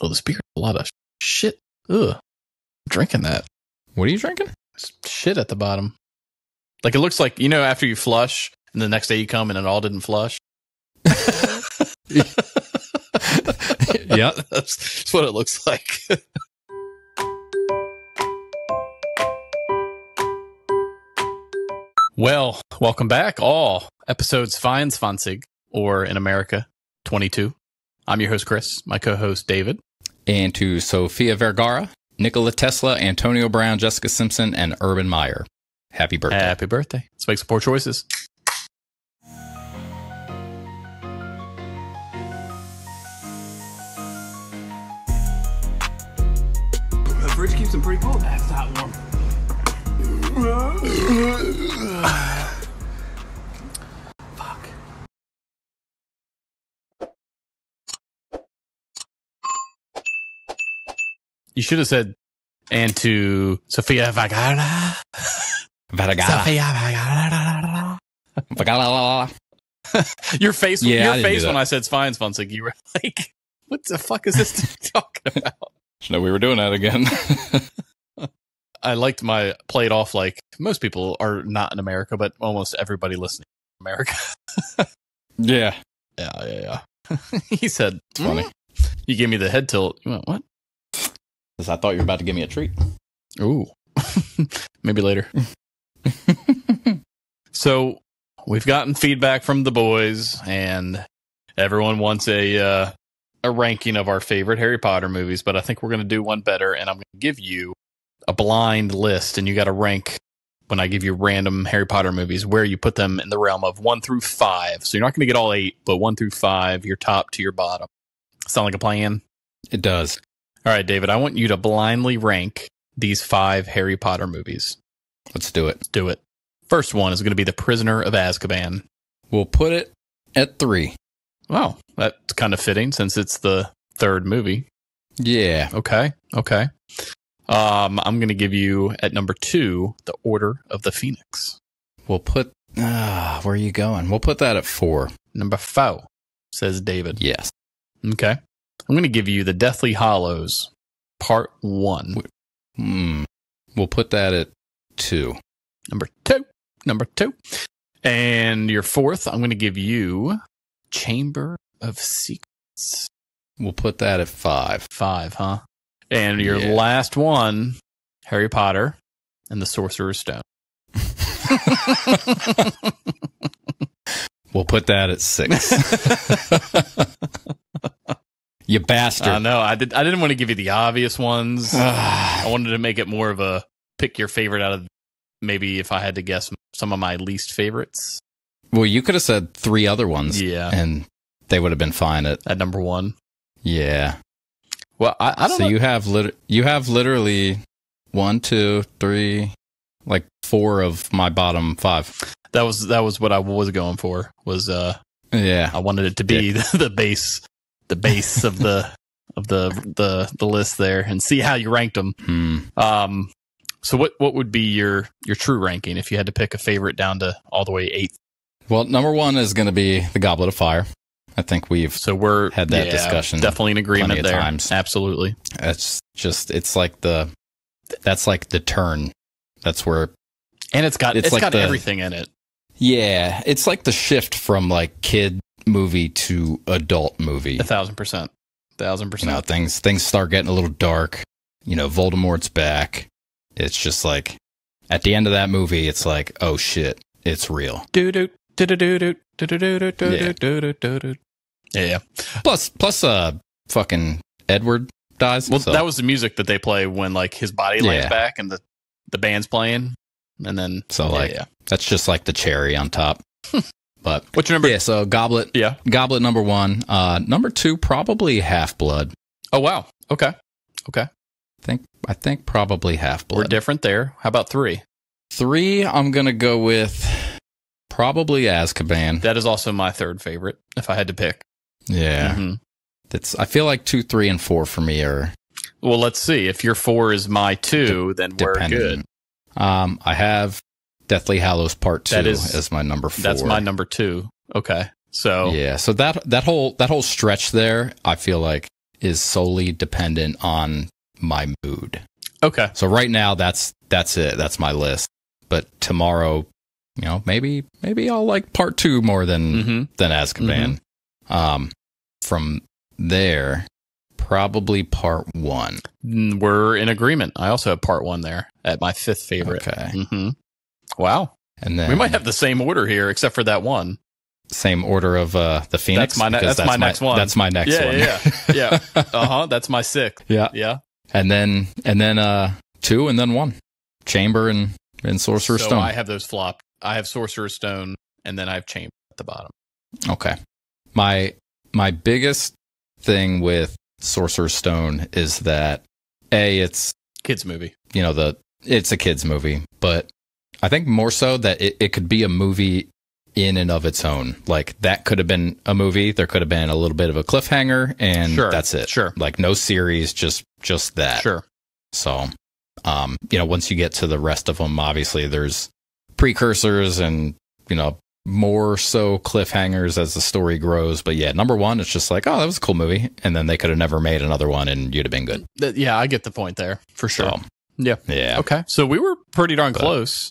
Oh, this beer, a lot of shit. Ugh. I'm drinking that. What are you drinking? It's shit at the bottom. Like, it looks like, you know, after you flush and the next day you come and it all didn't flush. Yeah. That's what it looks like. Well, welcome back. All episodes fine, Sfanzig, or in America, 22. I'm your host, Chris, my co-host, David. And to Sofia Vergara, Nikola Tesla, Antonio Brown, Jessica Simpson, and Urban Meyer. Happy birthday. Happy birthday. Let's make some poor choices. The fridge keeps them pretty cool. That's not warm. Fuck. You should have said, and to Sofia Vergara. Your face, yeah, your face when I said Sfanzig, you were like, what the fuck is this talking about? No, we were doing that again. I liked my played off like most people are not in America, but almost everybody listening in America. Yeah. Yeah. He said, it's funny. You gave me the head tilt. You went, what? Because I thought you were about to give me a treat. Ooh. Maybe later. So we've gotten feedback from the boys, and everyone wants a ranking of our favorite Harry Potter movies, but I think we're going to do one better, and I'm going to give you a blind list, and you got to rank, when I give you random Harry Potter movies, where you put them in the realm of 1 through 5. So you're not going to get all 8, but 1 through 5, your top to your bottom. Sound like a plan? It does. All right, David, I want you to blindly rank these 5 Harry Potter movies. Let's do it. Let's do it. First one is going to be The Prisoner of Azkaban. We'll put it at 3. Wow, that's kind of fitting since it's the 3rd movie. Yeah. Okay. I'm going to give you at number 2, The Order of the Phoenix. We'll put, where are you going? We'll put that at 4. Number 4, says David. Yes. Okay. I'm going to give you The Deathly Hallows part 1. We'll put that at 2. Number two. And your 4th, I'm going to give you Chamber of Secrets. We'll put that at 5. 5, huh? And your last one, Harry Potter and the Sorcerer's Stone. We'll put that at 6. You bastard. I know. I didn't want to give you the obvious ones. I wanted to make it more of a pick your favorite out of maybe if I had to guess some of my least favorites. Well, you could have said 3 other ones. Yeah. And they would have been fine at number 1. Yeah. Well, I don't know. So you have literally 1, 2, 3, like 4 of my bottom 5. That was what I was going for. Was I wanted it to be the base of the list there, and see how you ranked them. So what would be your true ranking if you had to pick a favorite down to all the way 8th? Well, number 1 is going to be the Goblet of Fire. I think we've had that discussion. Definitely in agreement there. Times. Absolutely. It's just that's like the turn. That's where, and it's got everything in it. Yeah, it's like the shift from like kid movie to adult movie. 1,000%. 1,000%. You know, things start getting a little dark. You know, Voldemort's back. It's just like at the end of that movie, it's like, oh shit, it's real. Yeah. Plus, fucking Edward dies. Well, so that was the music that they play when like his body lays back and the band's playing, and then that's just like the cherry on top. But what's your number? Yeah, so Goblet. Yeah, Goblet number 1. Number 2 probably Half-Blood. Oh wow. Okay. I think probably Half-Blood. We're different there. How about 3? 3, I'm gonna go with probably Azkaban. That is also my 3rd favorite, if I had to pick. Yeah. That's. I feel like 2, 3, and 4 for me are... Well, let's see. If your 4 is my 2, then we're good. I have Deathly Hallows part 2 as my number 4. That's my number 2. Okay. So... Yeah, so that whole stretch there, I feel like is solely dependent on my mood. Okay. So right now that's it. That's my list. But tomorrow, you know, maybe I'll like part two more than Azkaban. Mm-hmm. From there, probably part one. We're in agreement. I also have part one there at my fifth favorite. Okay. Mm-hmm. Wow. And then we might have the same order here, except for that one. Same order of the Phoenix. That's my next one. That's my next one. Yeah. That's my sixth. Yeah. And then two and then one. Chamber and Sorcerer's Stone. So I have those flopped. I have Sorcerer's Stone and then I have Chamber at the bottom. Okay. My biggest thing with Sorcerer's Stone is that it's kids movie. You know, it's a kids movie, but I think more so that it could be a movie in and of its own. Like, that could have been a movie. There could have been a little bit of a cliffhanger, and that's it. Sure. Like, no series, just that. Sure. So, you know, once you get to the rest of them, obviously there's precursors and, you know, more so cliffhangers as the story grows. But yeah, number one, it's just like, oh, that was a cool movie. And then they could have never made another one and you'd have been good. Yeah, I get the point there, for sure. So, yeah. Okay. So we were pretty darn close.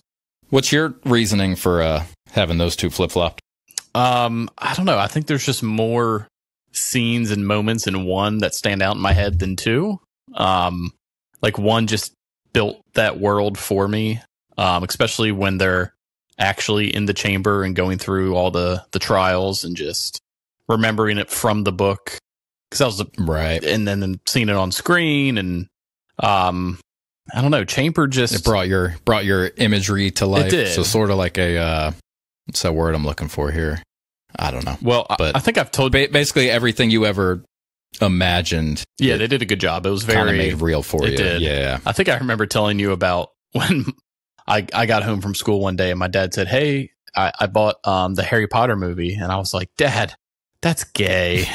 What's your reasoning for having those two flip-flopped? I don't know. I think there's just more scenes and moments in one that stand out in my head than two. Like, one just built that world for me, especially when they're actually in the chamber and going through all the trials and just remembering it from the book. Because I was right, and then seeing it on screen and I don't know. Chamber just it brought your imagery to life. It did. So sort of like a what's that word I'm looking for here? I don't know. Well, but I think I've told basically everything you ever imagined. Yeah, they did a good job. It was very made real for you. Did. Yeah, I think I remember telling you about when I got home from school one day and my dad said, "Hey, I bought the Harry Potter movie," and I was like, "Dad, that's gay."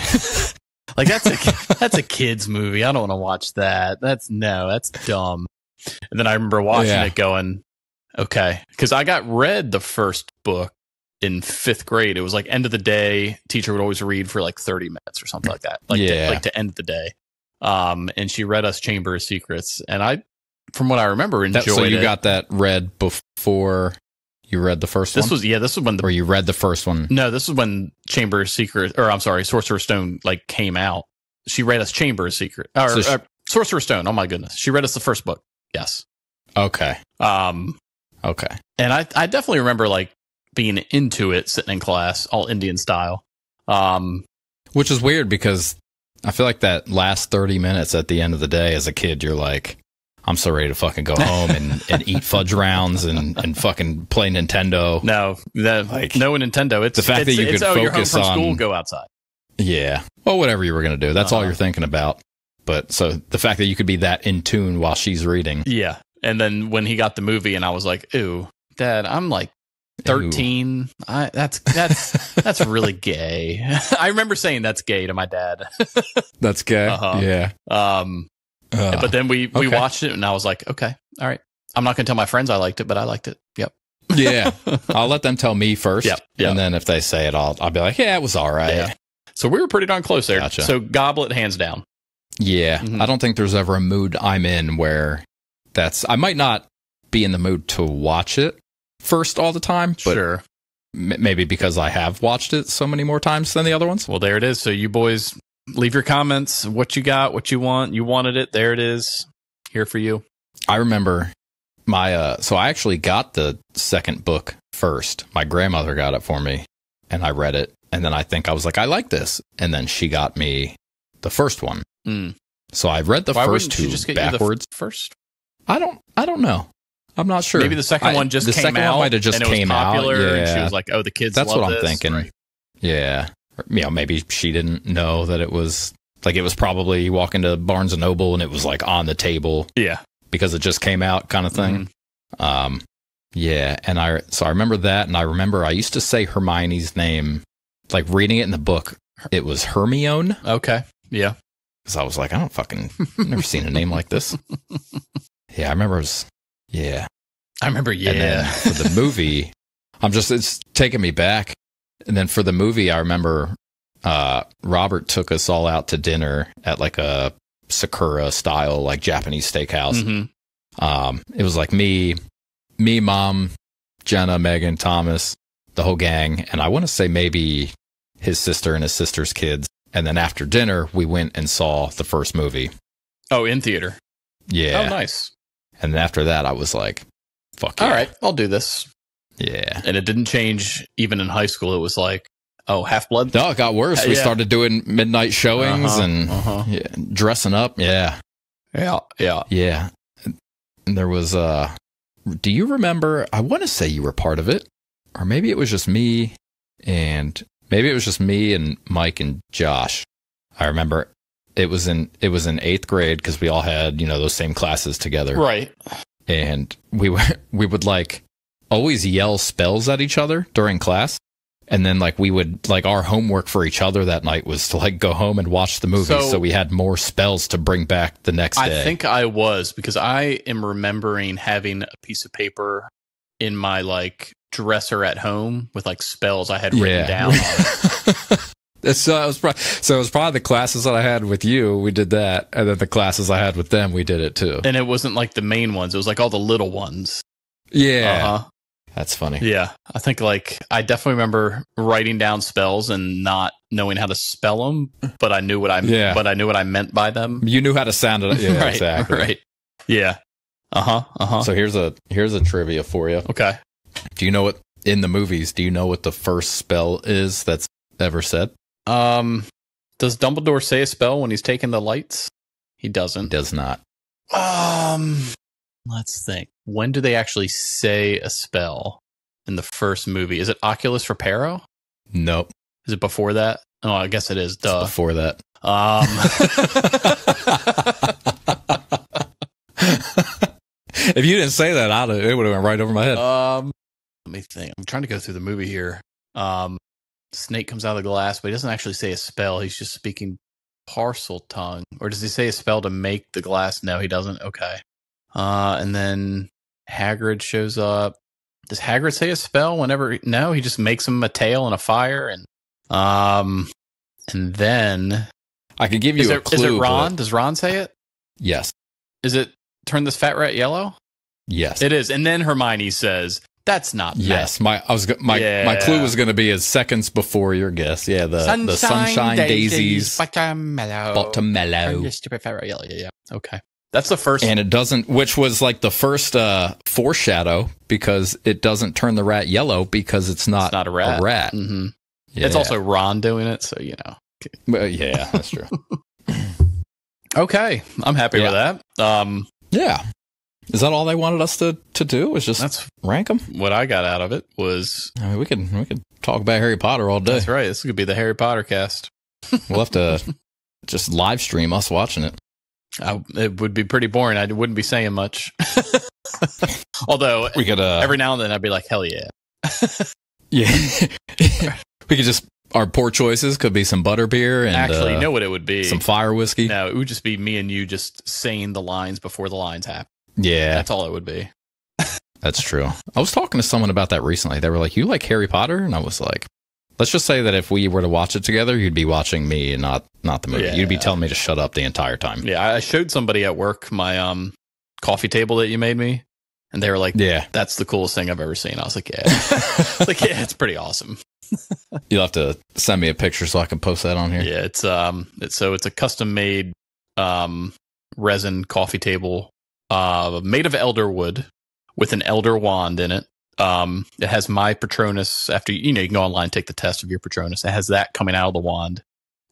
Like, that's a kids movie. I don't want to watch that. That's dumb. And then I remember watching it going, okay. Because I got read the first book in fifth grade. It was like end of the day. Teacher would always read for like 30 minutes or something like that. To end of the day. And she read us Chamber of Secrets. And I, from what I remember, enjoyed it. So you got that read before you read the first one? This was when you read the first one. No, this is when Chamber of Secrets, or I'm sorry, Sorcerer's Stone like came out. She read us Chamber of Secrets. Or Sorcerer's Stone. Oh my goodness. She read us the first book. Yes. Okay. Okay. And I definitely remember like being into it, sitting in class, all Indian style. Which is weird because I feel like that last 30 minutes at the end of the day as a kid, you're like, I'm so ready to fucking go home and eat fudge rounds and fucking play Nintendo. No Nintendo. It's the fact that you could focus on school, go outside. Yeah. Well, whatever you were going to do. That's all you're thinking about. But so the fact that you could be that in tune while she's reading. Yeah. And then when he got the movie and I was like, "Ew, Dad, I'm like 13. That's that's really gay." I remember saying that's gay to my dad. That's gay. Uh-huh. Yeah. But then we watched it and I was like, okay, all right. I'm not going to tell my friends I liked it, but I liked it. Yep. Yeah. I'll let them tell me first. Yep. And then if they say it, I'll be like, yeah, it was all right. Yeah. So we were pretty darn close there. Gotcha. So Goblet, hands down. Yeah, I don't think there's ever a mood I'm in where I might not be in the mood to watch it first all the time, but maybe because I have watched it so many more times than the other ones. Well, there it is. So you boys, leave your comments, what you got, what you want. You wanted it. There it is. Here for you. I remember my, so I actually got the second book first. My grandmother got it for me and I read it. And then I think I was like, I like this. And then she got me the first one. Mm. So I read the first two just backwards. First, I don't know. I'm not sure. Maybe the second one just came out. Might have just came out. And she was like, "Oh, the kids." That's what I'm thinking. Right. Yeah, you know, maybe she didn't know that it was like probably you walk into Barnes and Noble and it was like on the table. Yeah, because it just came out, kind of thing. Mm-hmm. Yeah, and I remember that, and I remember I used to say Hermione's name, like reading it in the book. It was Hermione. Okay. Yeah. I was like, I've never seen a name like this. Yeah, I remember it was, yeah. I remember, yeah. And then for the movie, it's taking me back. And then for the movie, I remember Robert took us all out to dinner at like a Sakura style, like Japanese steakhouse. Mm-hmm. It was like me, Mom, Jenna, Megan, Thomas, the whole gang. And I want to say maybe his sister and his sister's kids. And then after dinner, we went and saw the first movie. Oh, in theater. Yeah. Oh, nice. And then after that, I was like, fuck yeah. All right, I'll do this. Yeah. And it didn't change even in high school. It was like, oh, Half-Blood? No, it got worse. We started doing midnight showings and dressing up. Yeah. Yeah. Yeah. Yeah. And there was, do you remember, I want to say you were part of it, or maybe it was just me and... Maybe it was just me and Mike and Josh. I remember it was in 8th grade because we all had, you know, those same classes together. Right. And we would like always yell spells at each other during class. And then like we would like our homework for each other that night was to like go home and watch the movie. So we had more spells to bring back the next day. I think I was, because I am remembering having a piece of paper in my like dresser at home with like spells I had written down. So it was probably the classes that I had with you, we did that, and then the classes I had with them, we did it too. And it wasn't like the main ones, it was like all the little ones. Yeah. That's funny. Yeah. I think like I definitely remember writing down spells and not knowing how to spell them, but I knew what I meant by them. You knew how to sound it. Yeah, right, exactly. Right. Yeah. So here's a trivia for you. Okay. Do you know what, in the movies, do you know what the first spell is that's ever said? Does Dumbledore say a spell when he's taking the lights? He doesn't. He does not. Let's think. When do they actually say a spell in the first movie? Is it Oculus Reparo? Nope. Is it before that? Oh, I guess it is. Duh. It's before that. If you didn't say that, it would have went right over my head. Let me think. I'm trying to go through the movie here. Snape comes out of the glass, but he doesn't actually say a spell. He's just speaking parcel tongue. Or does he say a spell to make the glass? No, he doesn't. Okay. And then Hagrid shows up. Does Hagrid say a spell whenever? No, he just makes him a tail and a fire. And then I could give you a clue. Is it Ron? Does Ron say it? Yes. Is it turn this fat rat yellow? Yes, it is. And then Hermione says, "That's not fat." Yes, my clue was going to be as seconds before your guess. Yeah, the sunshine daisies, buttermellow. Your stupid fat rat yellow. Yeah. Okay, that's the first, and it doesn't. Which was like the first foreshadow, because it doesn't turn the rat yellow because it's not a rat. Mm-hmm. Yeah. It's also Ron doing it, so you know. Well, yeah, that's true. Okay, I'm happy with that. Yeah. Is that all they wanted us to do? Was just rank them? What I got out of it was... I mean, we could talk about Harry Potter all day. That's right. This could be the Harry Potter cast. We'll have to just live stream us watching it. It would be pretty boring. I wouldn't be saying much. Although, we could, every now and then I'd be like, hell yeah. Yeah. We could just... Our poor choices could be some butterbeer and actually, you know what it would be? Some fire whiskey. No, it would just be me and you just saying the lines before the lines happen. Yeah. That's all it would be. That's true. I was talking to someone about that recently. They were like, you like Harry Potter? And I was like, let's just say that if we were to watch it together, you'd be watching me and not the movie. Yeah. You'd be telling me to shut up the entire time. Yeah. I showed somebody at work my coffee table that you made me. And they were like, yeah, that's the coolest thing I've ever seen. I was like, yeah. It's pretty awesome. You'll have to send me a picture so I can post that on here. Yeah, it's a custom made resin coffee table made of elderwood with an elder wand in it. It has my Patronus. After you can go online and take the test of your Patronus. It has that coming out of the wand.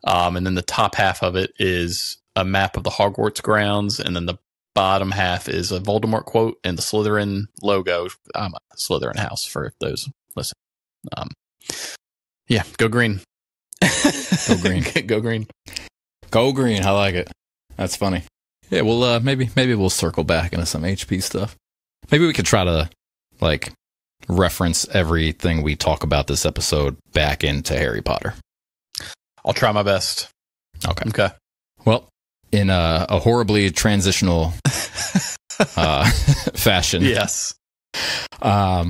And then the top half of it is a map of the Hogwarts grounds, and then the bottom half is a Voldemort quote and the Slytherin logo. I'm a Slytherin house for those listening. Yeah, go green. Go green. Go green. Go green. I like it. That's funny. Yeah, well, maybe we'll circle back into some HP stuff. Maybe we could try to like reference everything we talk about this episode back into Harry Potter. I'll try my best. Okay. Okay. Well, in a horribly transitional fashion. Yes. I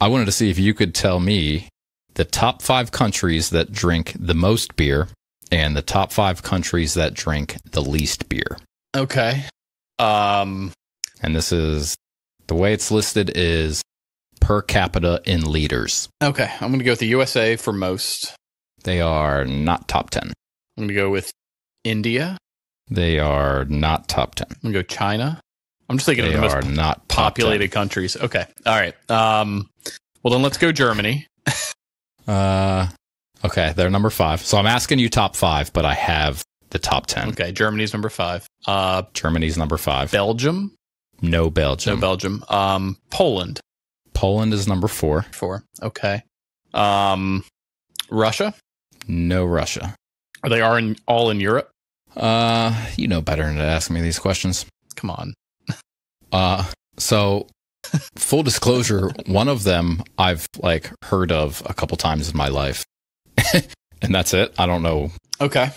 wanted to see if you could tell me the top 5 countries that drink the most beer and the top 5 countries that drink the least beer. Okay. And this is, the way it's listed is per capita in liters. Okay. I'm going to go with the USA for most. They are not top 10. I'm going to go with India. They are not top 10. I'm going to go China. I'm just thinking of the most not populated countries. Okay. All right. Well, then let's go Germany. Okay. They're number 5. So I'm asking you top 5, but I have the top 10. Okay. Germany's number 5. Germany's number 5. Belgium? No Belgium. No Belgium. Poland. Poland is number 4. 4. Okay. Russia? No Russia. They are all in Europe? You know better than to ask me these questions. Come on. So full disclosure, one of them I've like heard of a couple times in my life. And that's it. I don't know. Okay.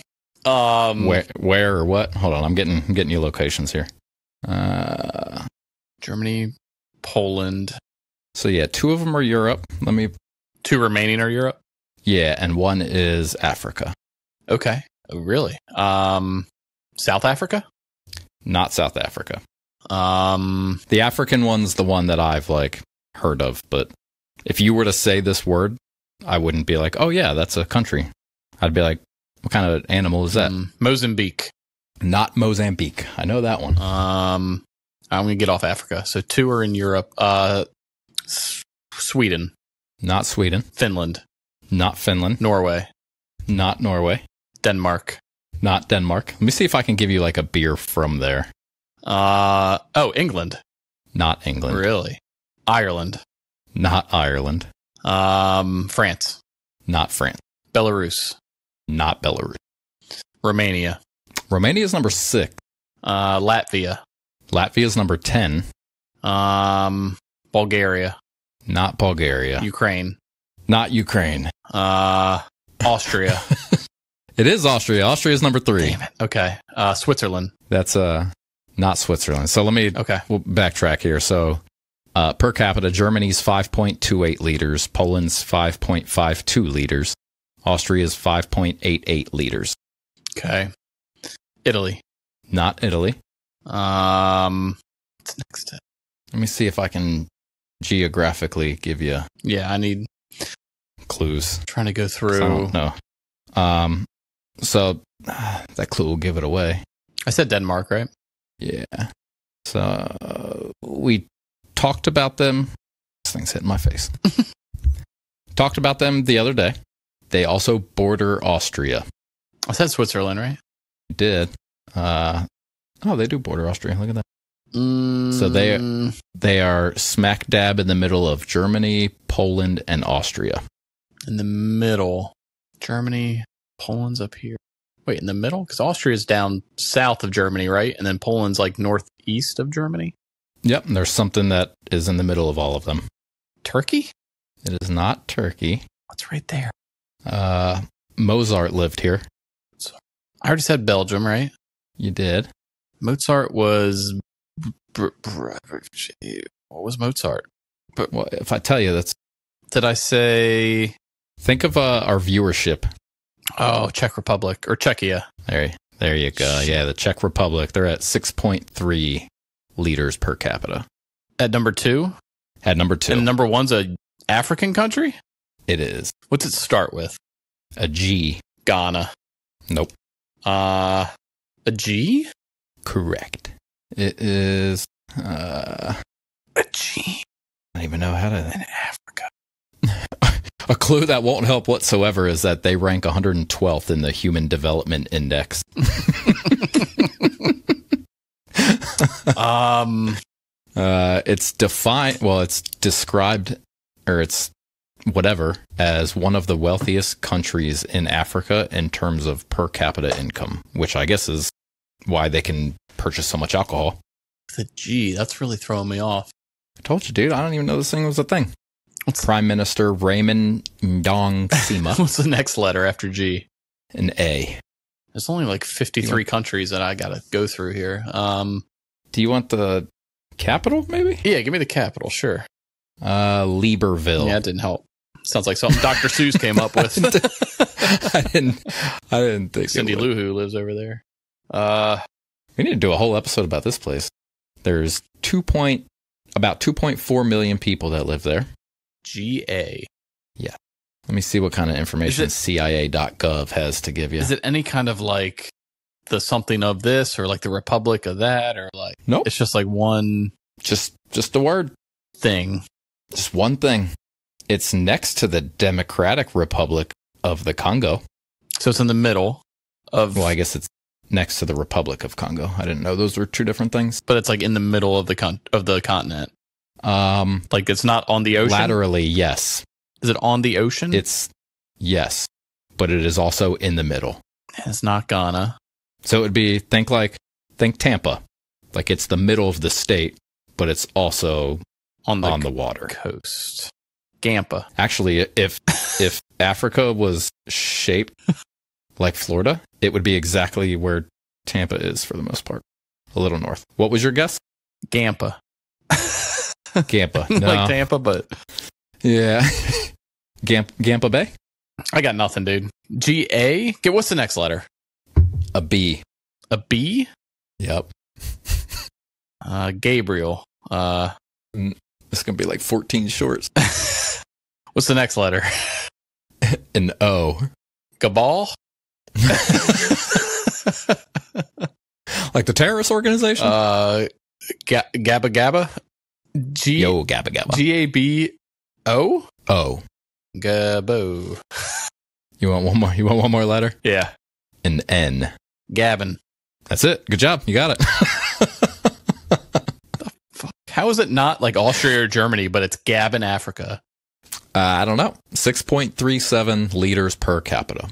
Where or what? Hold on, I'm getting you locations here. Germany, Poland. So yeah, 2 of them are Europe. 2 remaining are Europe? Yeah, and 1 is Africa. Okay. Oh, really? South Africa? Not South Africa. The African one's the one that I've like heard of, but if you were to say this word, I wouldn't be like, oh yeah, that's a country. I'd be like, what kind of animal is that? Mozambique. Not Mozambique. I know that one. I'm going to get off Africa. So 2 are in Europe. Sweden. Not Sweden. Finland. Not Finland. Norway. Not Norway. Denmark. Not Denmark. Let me see if I can give you like a beer from there. England. Not England. Really? Ireland. Not Ireland. France. Not France. Belarus. Not Belarus. Romania. Romania's number 6. Latvia. Latvia's number 10. Bulgaria. Not Bulgaria. Ukraine. Not Ukraine. Austria. It is Austria. Austria's number 3. Damn it. Okay. Switzerland. That's not Switzerland. So let me we'll backtrack here. So per capita, Germany's 5.28 liters. Poland's 5.52 liters. Austria's 5.88 liters. Okay. Italy. Not Italy. What's next? Let me see if I can geographically give you. Yeah, I need clues. I'm trying to go through. I don't know. So that clue will give it away. I said Denmark, right? Yeah. So we talked about them. This thing's hitting my face. Talked about them the other day. They also border Austria. I said Switzerland, right? You did. Oh, they do border Austria. Look at that. So they are smack dab in the middle of Germany, Poland, and Austria. In the middle. Germany, Poland's up here. Wait, in the middle? Because Austria's down south of Germany, right? And then Poland's like northeast of Germany? Yep, and there's something that is in the middle of all of them. Turkey? It is not Turkey. What's right there? Mozart lived here. I already said Belgium, right? You did. Mozart was... What was Mozart? But well, if I tell you, that's... Did I say... Think of our viewership. Oh, Czech Republic or Czechia. There you go. Yeah, the Czech Republic. They're at 6.3 liters per capita. At number 2? At number 2. And number 1's a African country? It is. What's it start with? A G. Ghana. Nope. A G? Correct. It is a G. I don't even know how to. In Africa. A clue that won't help whatsoever is that they rank 112th in the Human Development Index. It's defined. Well, it's described, or it's whatever, as one of the wealthiest countries in Africa in terms of per capita income, which I guess is why they can purchase so much alcohol. The G, that's really throwing me off. I told you, dude. I don't even know this thing was a thing. Prime Minister Raymond Ndong Sima. What's the next letter after G? An A. There's only like 53 countries that I gotta go through here. Do you want the capital, maybe? Yeah, give me the capital, sure. Libreville. Yeah, that didn't help. Sounds like something Dr. Seuss came up with. I didn't think Cindy Lou Who lives over there. We need to do a whole episode about this place. There's about 2.4 million people that live there. GA. Yeah. Let me see what kind of information CIA.gov has to give you. Is it any kind of like the something of this or like the Republic of that or like? Nope. It's just like one. Just a word. Thing. Just one thing. It's next to the Democratic Republic of the Congo. So it's in the middle of. Well, I guess it's next to the Republic of Congo. I didn't know those were two different things. But it's like in the middle of the continent. Like it's not on the ocean? Laterally, yes. Is it on the ocean? It's, yes, but it is also in the middle. It's not Ghana. So it would be, think Tampa. Like it's the middle of the state, but it's also on the water. Coast. Gampa. Actually, if Africa was shaped like Florida, it would be exactly where Tampa is for the most part. A little north. What was your guess? Gampa. Gampa. No. Like Tampa, but... Yeah. Gampa Bay? I got nothing, dude. G-A? What's the next letter? A B. A B? Yep. Gabriel. It's going to be like 14 shorts. What's the next letter? An O. Gabal? Like the terrorist organization? Gabba Gabba? G. Yo, Gabba Gabba. G-A-B... O? O. Gabo. You want one more letter? Yeah. An N. Gavin. That's it. Good job. You got it. The fuck? How is it not like Austria or Germany, but it's Gabon, Africa? I don't know. 6.37 liters per capita.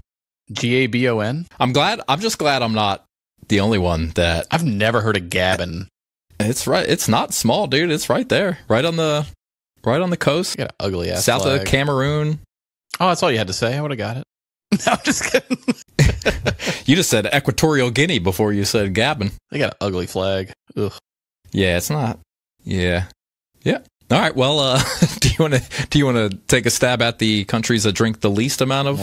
Gabon? I'm just glad I'm not the only one that... I've never heard of Gabon. It's right. It's not small, dude. It's right there. Right on the coast. You got an ugly ass south flag. Of Cameroon. Oh, that's all you had to say. I would have got it. No, I'm just kidding. You just said Equatorial Guinea before you said Gabon. They got an ugly flag. Ugh. Yeah, it's not. Yeah. Yeah. All right. Well, do you wanna take a stab at the countries that drink the least amount of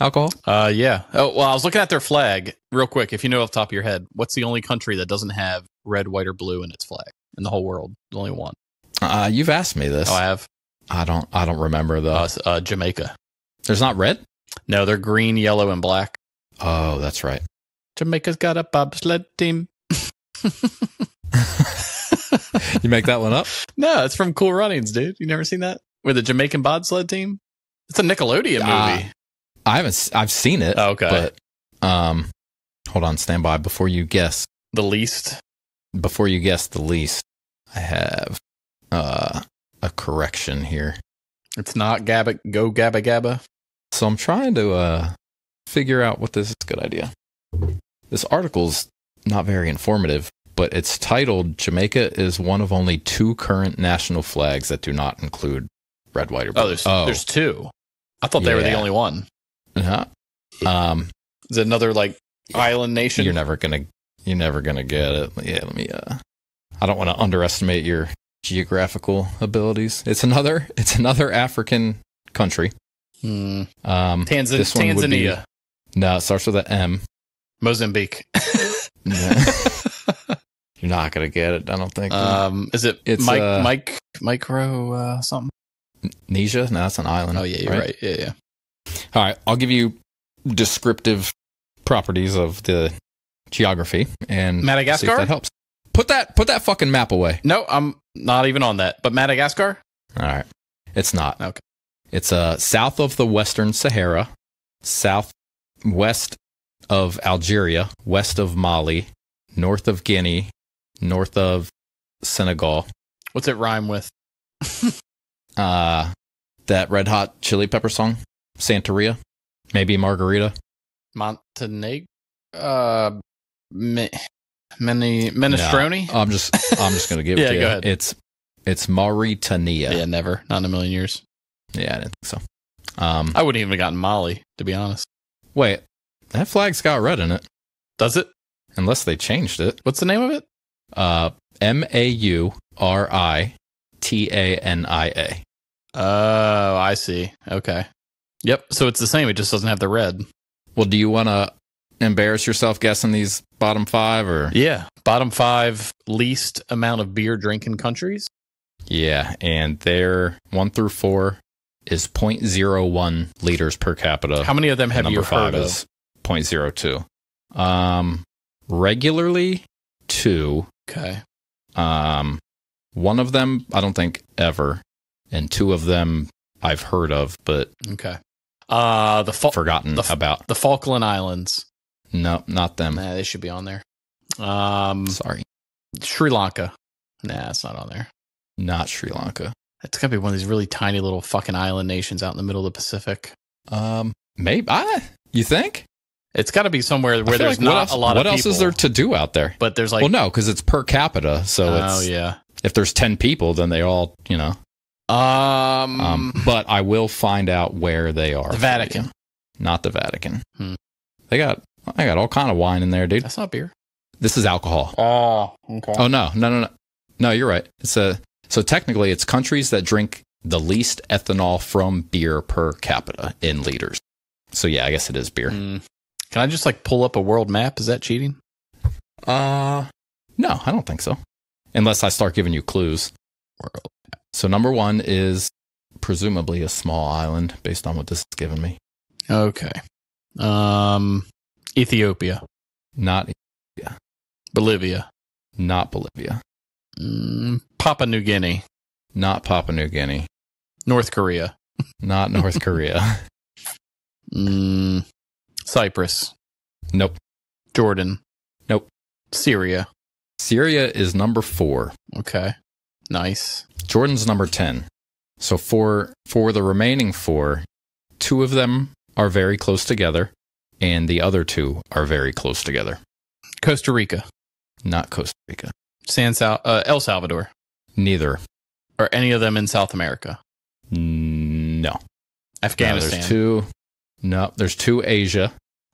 alcohol? Yeah. Oh, well, I was looking at their flag real quick. If you know off the top of your head, what's the only country that doesn't have red, white, or blue in its flag in the whole world? There's only one. You've asked me this. Oh, I have. I don't remember though. Jamaica. There's not red? No, they're green, yellow, and black. Oh, that's right. Jamaica's got a bobsled team. You make that one up? No, it's from Cool Runnings, dude. You never seen that? With the Jamaican bobsled team? It's a Nickelodeon movie. I've seen it. Oh, okay. But hold on, stand by before you guess the least. I have a correction here. It's not Gabba Go Gabba Gabba. So I'm trying to figure out what this is. A good idea. This article's not very informative, but it's titled Jamaica is one of only two current national flags that do not include red, white, or blue. Oh, there's two. I thought they were the only one. Uh-huh. Is it another like island nation? You're never gonna get it. Yeah, let me I don't want to underestimate your geographical abilities. It's another African country. Tanzania. No, it starts with an M. Mozambique. You're not gonna get it, I don't think. Is it? It's micro something. Nesia? No, that's an island. Oh yeah, you're right. Yeah. All right, I'll give you descriptive properties of the geography and Madagascar. See if that helps. Put that fucking map away. No, I'm not even on that. But Madagascar? All right. It's not. Okay. It's south of the Western Sahara, southwest of Algeria, west of Mali, north of Guinea, north of Senegal. What's it rhyme with? That Red Hot Chili Pepper song, Santeria, maybe Margarita. Montenegro? Minestrone? No, I'm just gonna give it to you. Go ahead. It's Mauritania. Yeah, never. Not in a million years. Yeah, I didn't think so. I wouldn't even have gotten Mali, to be honest. Wait, that flag's got red in it. Does it? Unless they changed it. What's the name of it? M-A-U-R-I-T-A-N-I-A. Oh, I see. Okay. Yep. So it's the same. It just doesn't have the red. Well, do you want to embarrass yourself guessing these bottom five? Or yeah, bottom five least amount of beer drinking countries. Yeah, and they're 1 through 4 is 0.01 liters per capita. How many of them have you heard of? 0.02. Regularly 2. Okay. One of them I don't think ever, and 2 of them I've heard of, but okay. Forgotten about the Falkland Islands. No, not them. Nah, they should be on there. Sorry, Sri Lanka. Nah, it's not on there. Not Sri Lanka. It's gotta be one of these really tiny little fucking island nations out in the middle of the Pacific. Maybe. You think? It's gotta be somewhere where there's not a lot of people. What else is there to do out there? But there's like, well, no, because it's per capita. So oh, it's, yeah. If there's 10 people, then they all, you know. But I will find out where they are. The Vatican, not the Vatican. Hmm. I got all kind of wine in there, dude. That's not beer. This is alcohol. Oh, okay. Oh no. You're right. It's a so technically it's countries that drink the least ethanol from beer per capita in liters. So yeah, I guess it is beer. Mm. Can I just like pull up a world map? Is that cheating? No, I don't think so. Unless I start giving you clues. World. So number 1 is presumably a small island based on what this is giving me. Okay. Ethiopia. Not Ethiopia. Bolivia. Not Bolivia. Papua New Guinea. Not Papua New Guinea. North Korea. Not North Korea. Cyprus. Nope. Jordan. Nope. Syria. Syria is number 4. Okay. Nice. Jordan's number 10. So for the remaining 4, 2 of them are very close together, and the other 2 are very close together. Costa Rica. Not Costa Rica. El Salvador. Neither. Are any of them in South America? No. Afghanistan. No, there's 2. No, there's 2 Asia.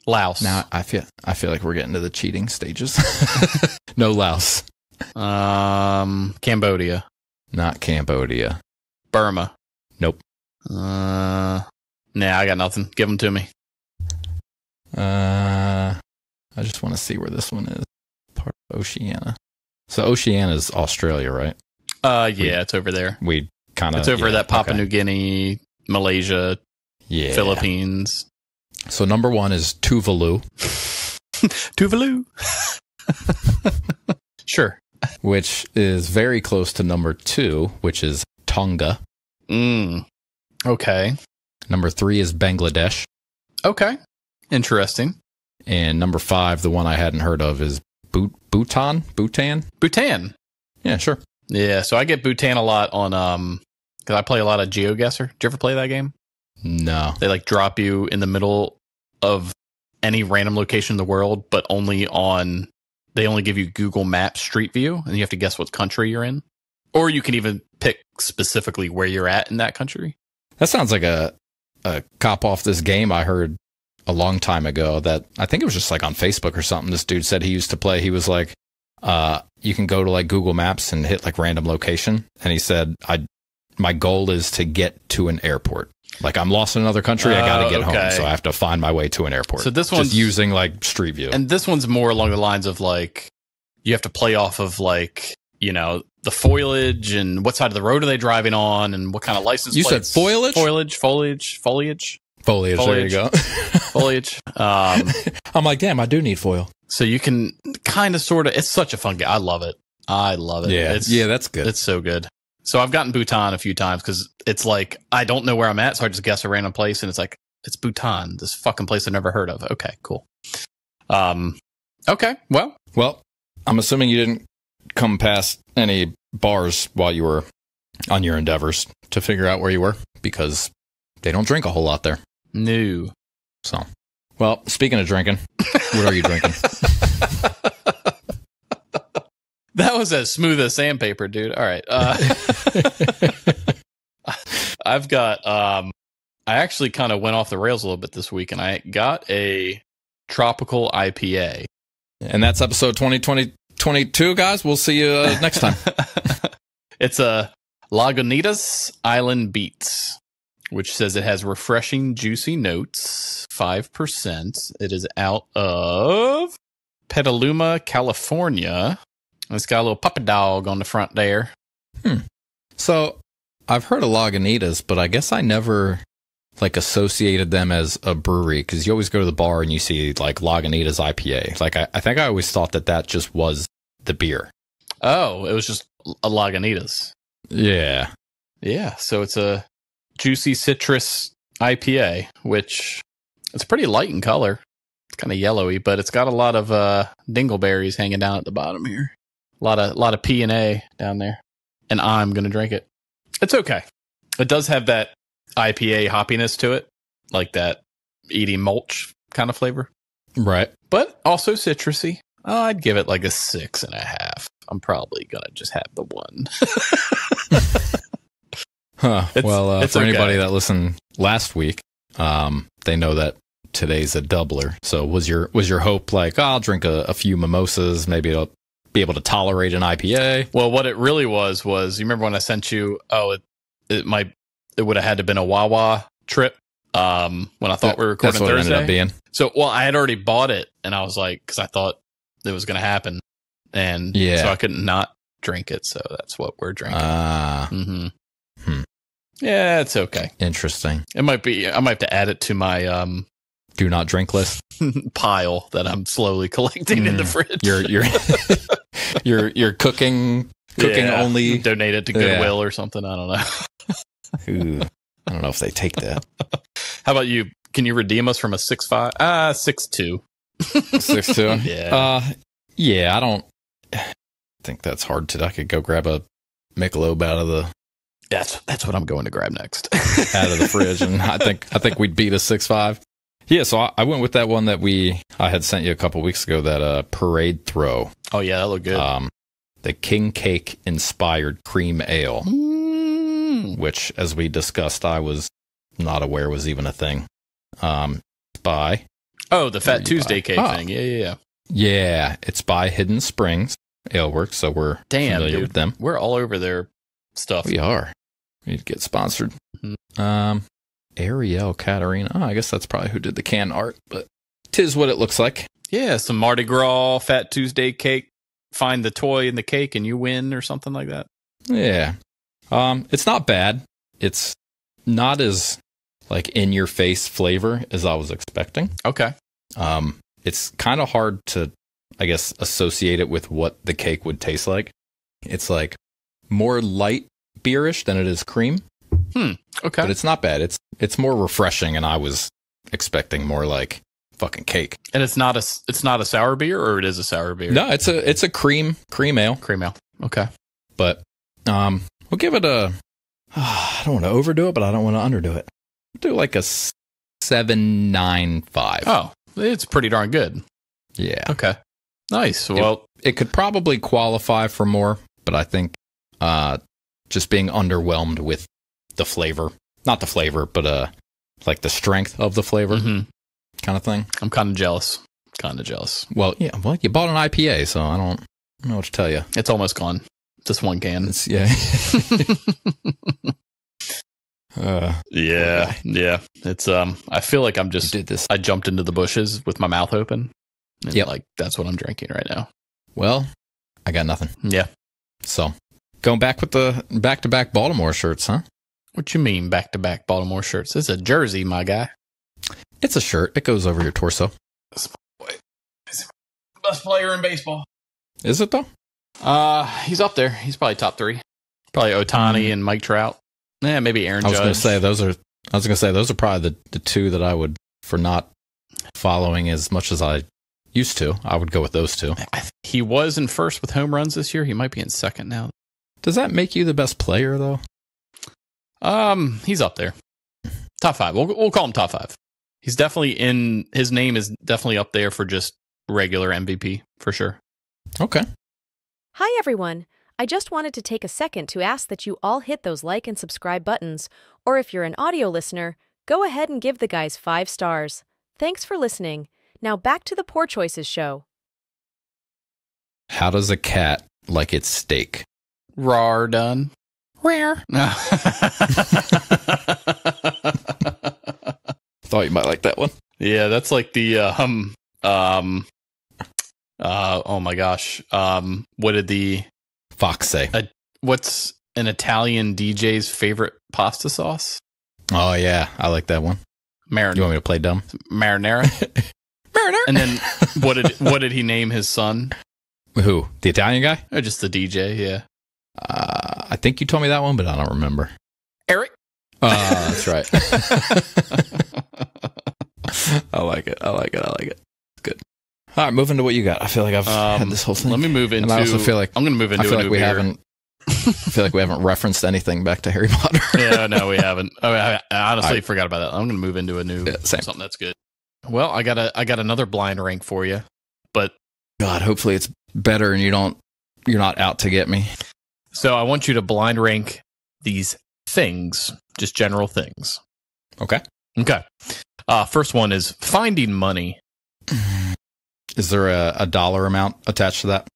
Laos. Now I feel like we're getting to the cheating stages. No Laos. Cambodia. Not Cambodia. Burma. Nope. Nah, I got nothing. Give them to me. I just want to see where this one is. Part of Oceania. So Oceania is Australia, right? Yeah, it's over there. We kind of. It's over that Papua New Guinea, Malaysia, Philippines. So number 1 is Tuvalu. Tuvalu. Sure. Which is very close to number 2, which is Tonga. Okay. Number 3 is Bangladesh. Okay. Interesting. And number 5, the one I hadn't heard of, is Bhutan? Bhutan? Bhutan. Yeah, sure. Yeah, so I get Bhutan a lot on, because I play a lot of GeoGuessr. Did you ever play that game? No. They, like, drop you in the middle of any random location in the world, but only on... They only give you Google Maps Street View, and you have to guess what country you're in. Or you can even pick specifically where you're at in that country. That sounds like a cop off this game I heard a long time ago that I think it was just like on Facebook or something. This dude said he used to play. He was like, you can go to like Google Maps and hit like random location. And he said, my goal is to get to an airport. Like, I'm lost in another country, I gotta get home, so I have to find my way to an airport. So this one's... Just using, like, Street View. And this one's more along the lines of, like, you have to play off of, like, you know, the foliage and what side of the road are they driving on and what kind of license plates. You said foliage? Foliage, there you go. Foliage. I'm like, damn, I do need foil. So you can kind of, sort of... It's such a fun game. I love it. I love it. Yeah, that's good. It's so good. So I've gotten Bhutan a few times because it's like, I don't know where I'm at, so I just guess a random place, and it's like, it's Bhutan, this fucking place I've never heard of. Okay, cool. Okay, well, I'm assuming you didn't come past any bars while you were on your endeavors to figure out where you were, because they don't drink a whole lot there. No. So, well, speaking of drinking, what are you drinking? That was as smooth as sandpaper, dude. All right. I've got, I actually kind of went off the rails a little bit this week, and I got a tropical IPA. And that's episode 22, guys. We'll see you next time. It's a Lagunitas Island Beets, which says it has refreshing, juicy notes, 5%. It is out of Petaluma, California. It's got a little puppy dog on the front there. Hmm. So I've heard of Lagunitas, but I guess I never like associated them as a brewery, because you always go to the bar and you see like Lagunitas IPA. Like I think I always thought that that just was the beer. Oh, it was just a Lagunitas. Yeah. Yeah. So it's a juicy citrus IPA, which it's pretty light in color. It's kind of yellowy, but it's got a lot of dingleberries hanging down at the bottom here. A lot of P&A down there. And I'm going to drink it. It's okay. It does have that IPA hoppiness to it, like that eating mulch kind of flavor. Right. But also citrusy. Oh, I'd give it like a 6.5. I'm probably going to just have the one. Huh. Well, for okay. Anybody that listened last week, they know that today's a doubler. So was your hope like, oh, I'll drink a few mimosas, maybe I'll be able to tolerate an IPA? Well, what it really was you remember when I sent you, oh, it would have had to have been a Wawa trip when I thought we were recording Thursday. That's what it ended up being. So, well, I had already bought it, and I was like, because I thought it was going to happen, and yeah. So I couldn't not drink it, so that's what we're drinking. Yeah, it's okay. Interesting. It might be, I might have to add it to my do not drink list pile that I'm slowly collecting in the fridge. You're cooking only. Donate it to Goodwill or something. I don't know. Ooh, I don't know if they take that. How about you? Can you redeem us from a 6.5? 6.2. 6.2? Yeah. Yeah, I don't think that's hard to. I could go grab a Michelob out of the. That's what I'm going to grab next. Out of the fridge, and I think we'd beat a 6.5. Yeah, so I went with that one that I had sent you a couple weeks ago, that Parade Throw. Oh yeah, that looked good. The King Cake inspired cream ale, which, as we discussed, I was not aware was even a thing. By the Fat Tuesday cake thing. Yeah. Yeah, it's by Hidden Springs Ale Works, so we're familiar with them. We're all over their stuff. We are. We need to get sponsored. Ariel Katerina. Oh, I guess that's probably who did the can art, but tis what it looks like. Yeah, some Mardi Gras Fat Tuesday cake. Find the toy in the cake and you win, or something like that. Yeah. It's not bad. It's not as like in your face flavor as I was expecting. Okay. It's kind of hard to, I guess, associate it with what the cake would taste like. It's like more light beerish than it is cream. Okay. But it's not bad. It's more refreshing, and I was expecting more like fucking cake. And it's not a sour beer, or it is a sour beer? No, it's a cream ale. Cream ale. Okay. But we'll give it a I don't want to overdo it, but I don't want to underdo it. We'll do like a 7.95. Oh, it's pretty darn good. Yeah. Okay. Nice. Well, it could probably qualify for more, but I think just being underwhelmed with the flavor, not the flavor, but like the strength of the flavor kind of thing. I'm kind of jealous. Well, yeah. Well, you bought an IPA, so I don't know what to tell you. It's almost gone. Just one can. Yeah. It's I feel like I'm just. You did this. I jumped into the bushes with my mouth open. Yeah. Like that's what I'm drinking right now. Well, I got nothing. Yeah. So going back with the back-to-back Baltimore shirts, huh? What you mean back-to-back Baltimore shirts? It's a jersey, my guy. It's a shirt. It goes over your torso. That's my boy. He's the best player in baseball. Is it, though? He's up there. He's probably top three. Probably Ohtani and Mike Trout. Yeah, maybe Aaron Judge. I was gonna say those are probably the two that I would, for not following as much as I used to, I would go with those two. He was in first with home runs this year. He might be in second now. Does that make you the best player, though? He's up there. Top five. We'll call him top five. He's definitely in, his name is definitely up there for just regular MVP, for sure. Okay. Hi, everyone. I just wanted to take a second to ask that you all hit those like and subscribe buttons, or if you're an audio listener, go ahead and give the guys 5 stars. Thanks for listening. Now back to the Poor Choices show. How does a cat like its steak? Raw done. Where? No. Thought you might like that one. Yeah, that's like the oh my gosh. What did the Fox say? What's an Italian DJ's favorite pasta sauce? Oh yeah, I like that one. Marinara. You want me to play dumb? Marinara. Marinara. And then what did he name his son? Who? The Italian guy? Or just the DJ? Yeah. I think you told me that one, but I don't remember. Eric. That's right. I like it. I like it. I like it. Good. All right, moving to what you got. I feel like I've had this whole thing. Let me move into. And I also feel like I'm going to move into. I feel like we haven't referenced anything back to Harry Potter. Yeah, no, we haven't. I mean, I honestly forgot about that. I'm going to move into a new something that's good. Well, I got another blind rank for you, but God, hopefully it's better and you're not out to get me. So I want you to blind rank these things, just general things. Okay. Okay. First one is finding money. Is there a dollar amount attached to that?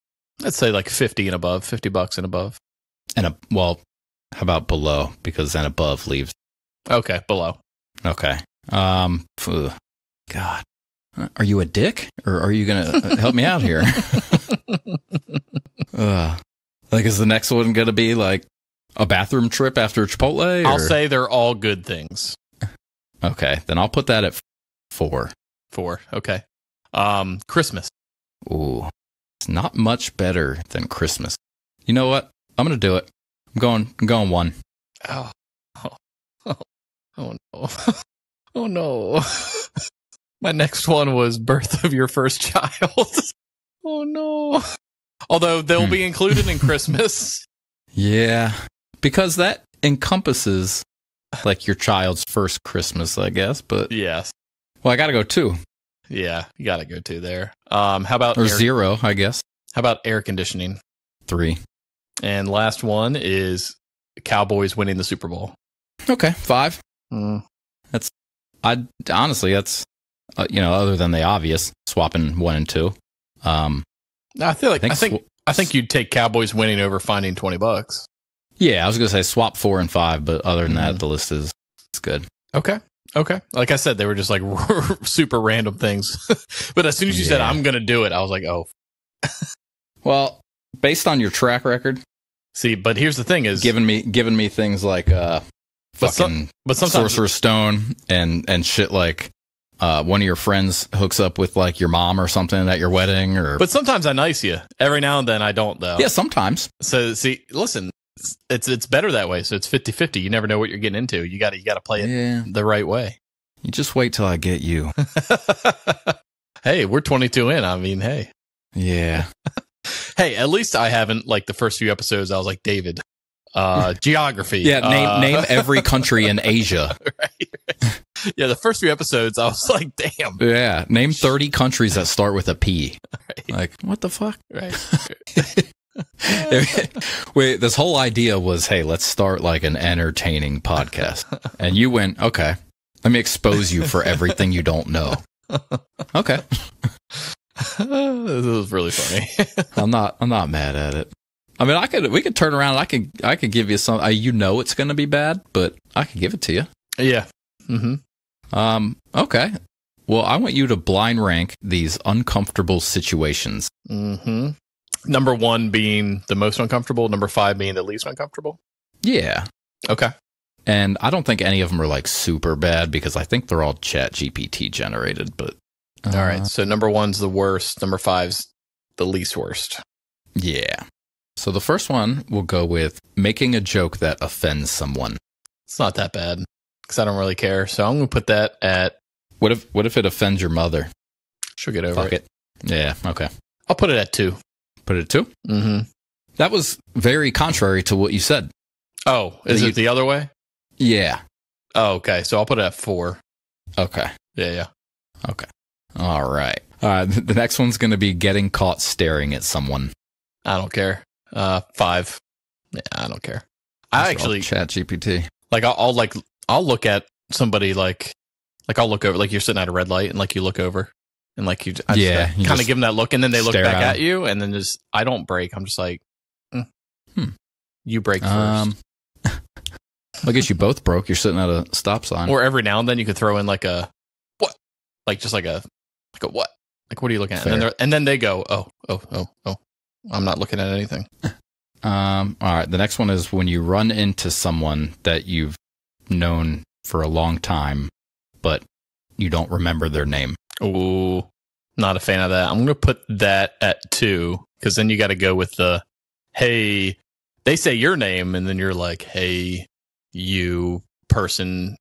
Let's say like 50 and above, $50 and above. And well, how about below? Because then above leaves. Okay, below. Okay. God, are you a dick, or are you gonna help me out here? Like, is the next one gonna be like a bathroom trip after Chipotle? Or? I'll say they're all good things. Okay, then I'll put that at 4. 4. Okay. Christmas. Ooh. It's not much better than Christmas. You know what? I'm going to do it. I'm going 1. Oh. Oh no. Oh no. My next one was birth of your first child. Oh no. Although they'll be included in Christmas. Yeah. Because that encompasses like your child's first Christmas, I guess, but yes. Well, I got to go 2. Yeah, you got to go 2 there. How about 0, I guess. How about air conditioning? 3. And last one is Cowboys winning the Super Bowl. Okay, 5. That's honestly that's you know, other than the obvious, swapping 1 and 2. I think you'd take Cowboys winning over finding $20. Yeah, I was going to say swap 4 and 5, but other than that, the list is good. Okay. Okay. Like I said, they were just like super random things. But as soon as you said, I'm going to do it, I was like, oh. Well, based on your track record. See, but here's the thing is. Giving me things like Sorcerer's Stone and shit like one of your friends hooks up with like your mom or something at your wedding. Or. But sometimes I nice you. Every now and then I don't, though. Yeah, sometimes. So, see, listen. It's better that way. So it's 50-50. You never know what you're getting into. You gotta play it the right way. You just wait till I get you. Hey, we're 22 in. I mean, hey. Yeah. Hey, at least I haven't like the first few episodes. I was like David, geography. Yeah. Name every country in Asia. Right. Yeah. The first few episodes, I was like, damn. Yeah. Name 30 countries that start with a P. Right. Like what the fuck? Right. Wait, this whole idea was, hey, let's start like an entertaining podcast. And you went, okay, let me expose you for everything you don't know. Okay. This was really funny. I'm not mad at it. I mean, we could turn around and I could give you some, you know, it's going to be bad, but I could give it to you. Yeah. Okay. Well, I want you to blind rank these uncomfortable situations. Number 1 being the most uncomfortable, number 5 being the least uncomfortable? Yeah. Okay. And I don't think any of them are like super bad because I think they're all ChatGPT generated, but all right. So number 1's the worst, number 5's the least worst. Yeah. So the first one we'll go with making a joke that offends someone. It's not that bad cuz I don't really care. So I'm going to put that at what if it offends your mother? She'll get over it. Yeah, okay. I'll put it at 2. Put it to? That was very contrary to what you said. Oh, is it the other way? Yeah. Oh, okay. So I'll put it at 4. Okay. Yeah, yeah. Okay. All right. The next one's going to be getting caught staring at someone. I don't care. 5. Yeah, I don't care. I actually ChatGPT. Like I'll look at somebody like I'll look over like you're sitting at a red light and like you look over. And like you kind of give them that look, and then they look back at you, and then I don't break. I'm just like, you break first. I guess you both broke. You're sitting at a stop sign. Or every now and then you could throw in like a what? Like just like a what? Like what are you looking at? And then they go, oh. I'm not looking at anything. All right. The next one is when you run into someone that you've known for a long time, but you don't remember their name. Ooh, not a fan of that. I'm going to put that at 2, because then you got to go with the, hey, they say your name, and then you're like, hey, you person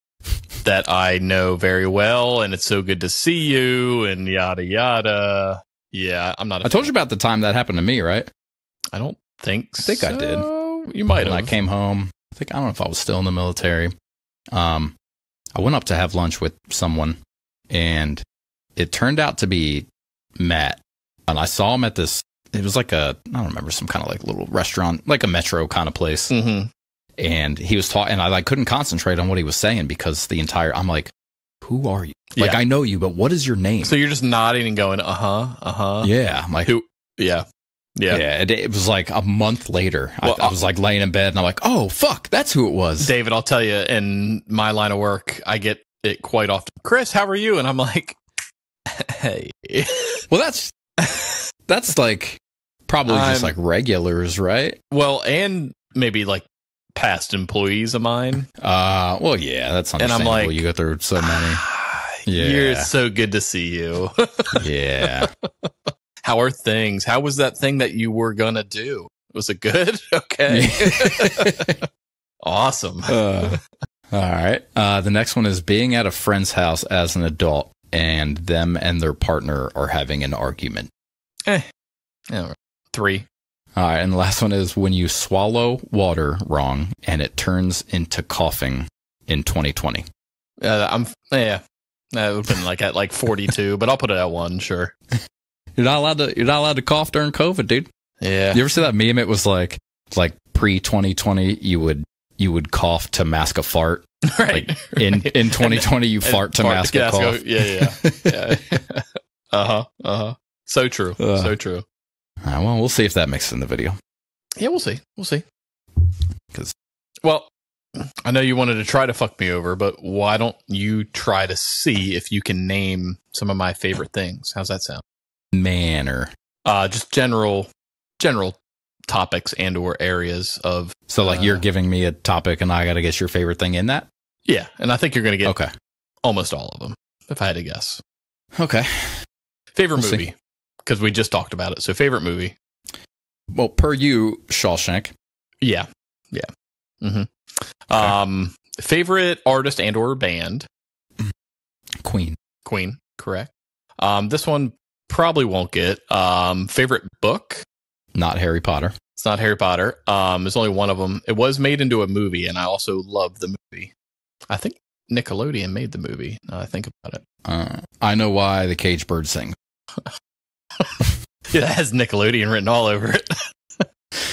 that I know very well, and it's so good to see you, and yada, yada. Yeah, I'm not a fan. I told you about the time that happened to me, right? I don't think so. I think so. I did. You might have. When I came home, I don't know if I was still in the military. I went up to have lunch with someone, and it turned out to be Matt. And I saw him at this, it was like a, I don't remember, some kind of like little restaurant, like a Metro kind of place. Mm-hmm. And he was talking, and I like couldn't concentrate on what he was saying because the entire, I'm like, who are you? Yeah. Like, I know you, but what is your name? So you're just nodding and going, uh-huh, uh-huh. Yeah. I'm like, who? Yeah. Yeah. Yeah. It was like a month later. Well, I was like laying in bed and I'm like, oh, fuck, that's who it was. David, I'll tell you, in my line of work, I get it quite often. Chris, how are you? And I'm like, hey. Well, that's like probably just like regulars, right? Well, and maybe like past employees of mine. Well, yeah, that's understandable. And I'm like, you go through so many. Yeah. You're so good to see you. Yeah. How are things? How was that thing that you were going to do? Was it good? Okay. Awesome. All right. The next one is being at a friend's house as an adult and them and their partner are having an argument. Yeah, 3. All right. And the last one is when you swallow water wrong and it turns into coughing in 2020. That would have been like at like 42, but I'll put it at 1. Sure. You're not allowed to cough during COVID, dude. Yeah. You ever see that meme? It was like pre-2020, you would cough to mask a fart. Right. Like in 2020, you fart to mask a cough. Yeah. Uh-huh. So true. So true. All right, well, we'll see if that makes it in the video. Yeah, we'll see. We'll see. Well, I know you wanted to try to fuck me over, but why don't you try to see if you can name some of my favorite things? How's that sound? Manner, just general topics and or areas of. So like you're giving me a topic and I got to guess your favorite thing in that. Yeah. And I think you're going to get almost all of them if I had to guess. Okay. Favorite movie. Because we just talked about it. So favorite movie. Well, per you, Shawshank. Yeah. Yeah. Mm-hmm. Okay. Favorite artist and or band. Queen. Queen. Correct. This one. Probably won't get. Favorite book? Not Harry Potter. It's not Harry Potter. There's only one of them. It was made into a movie, and I also love the movie. I think Nickelodeon made the movie. Now I think about it. I Know Why the Caged Bird Sings. Yeah, that has Nickelodeon written all over it.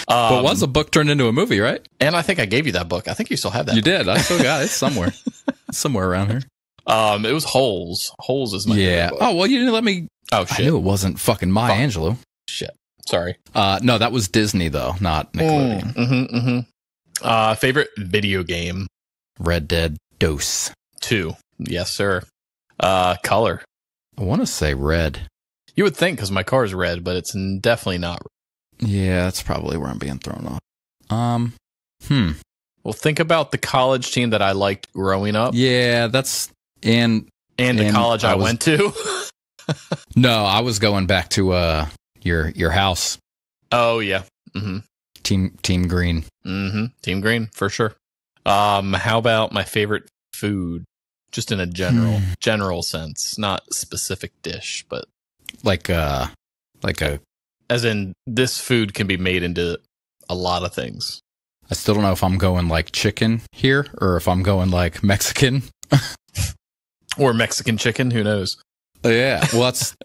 But once a book turned into a movie, right? And I think I gave you that book. I think you still have that. You did. I still got it. It's somewhere. Somewhere around here. It was Holes. Holes is my favorite book. Oh, well, you didn't let me... Oh, shit. I knew it wasn't fucking Maya Angelou. Shit. Sorry. No, that was Disney, though, not Nickelodeon. Favorite video game? Red Dead 2. Yes, sir. Color? I want to say red. You would think, because my car is red, but it's definitely not red. Yeah, that's probably where I'm being thrown off. Well, think about the college team that I liked growing up. Yeah, that's... And the college I went to. No, I was going back to your house. Oh yeah, Team Green. Team Green for sure. How about my favorite food? Just in a general sense, not specific dish, but as in this food can be made into a lot of things. I still don't know if I'm going like chicken here or if I'm going like Mexican or Mexican chicken. Who knows? Yeah, well, that's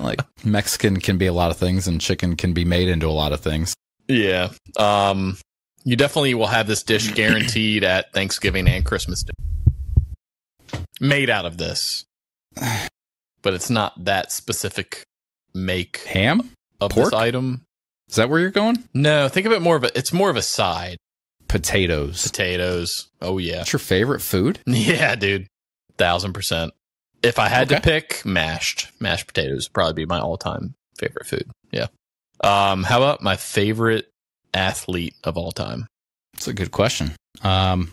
like Mexican can be a lot of things and chicken can be made into a lot of things. Yeah. You definitely will have this dish guaranteed at Thanksgiving and Christmas Day. Made out of this. But it's not that specific make. Ham? Of pork? This item. Is that where you're going? No, think of it more of a, it's more of a side. Potatoes. Potatoes. Oh, yeah. It's your favorite food? Yeah, dude. 1000%. If I had to pick, mashed potatoes would probably be my all-time favorite food. Yeah. How about my favorite athlete of all time? That's a good question. I'm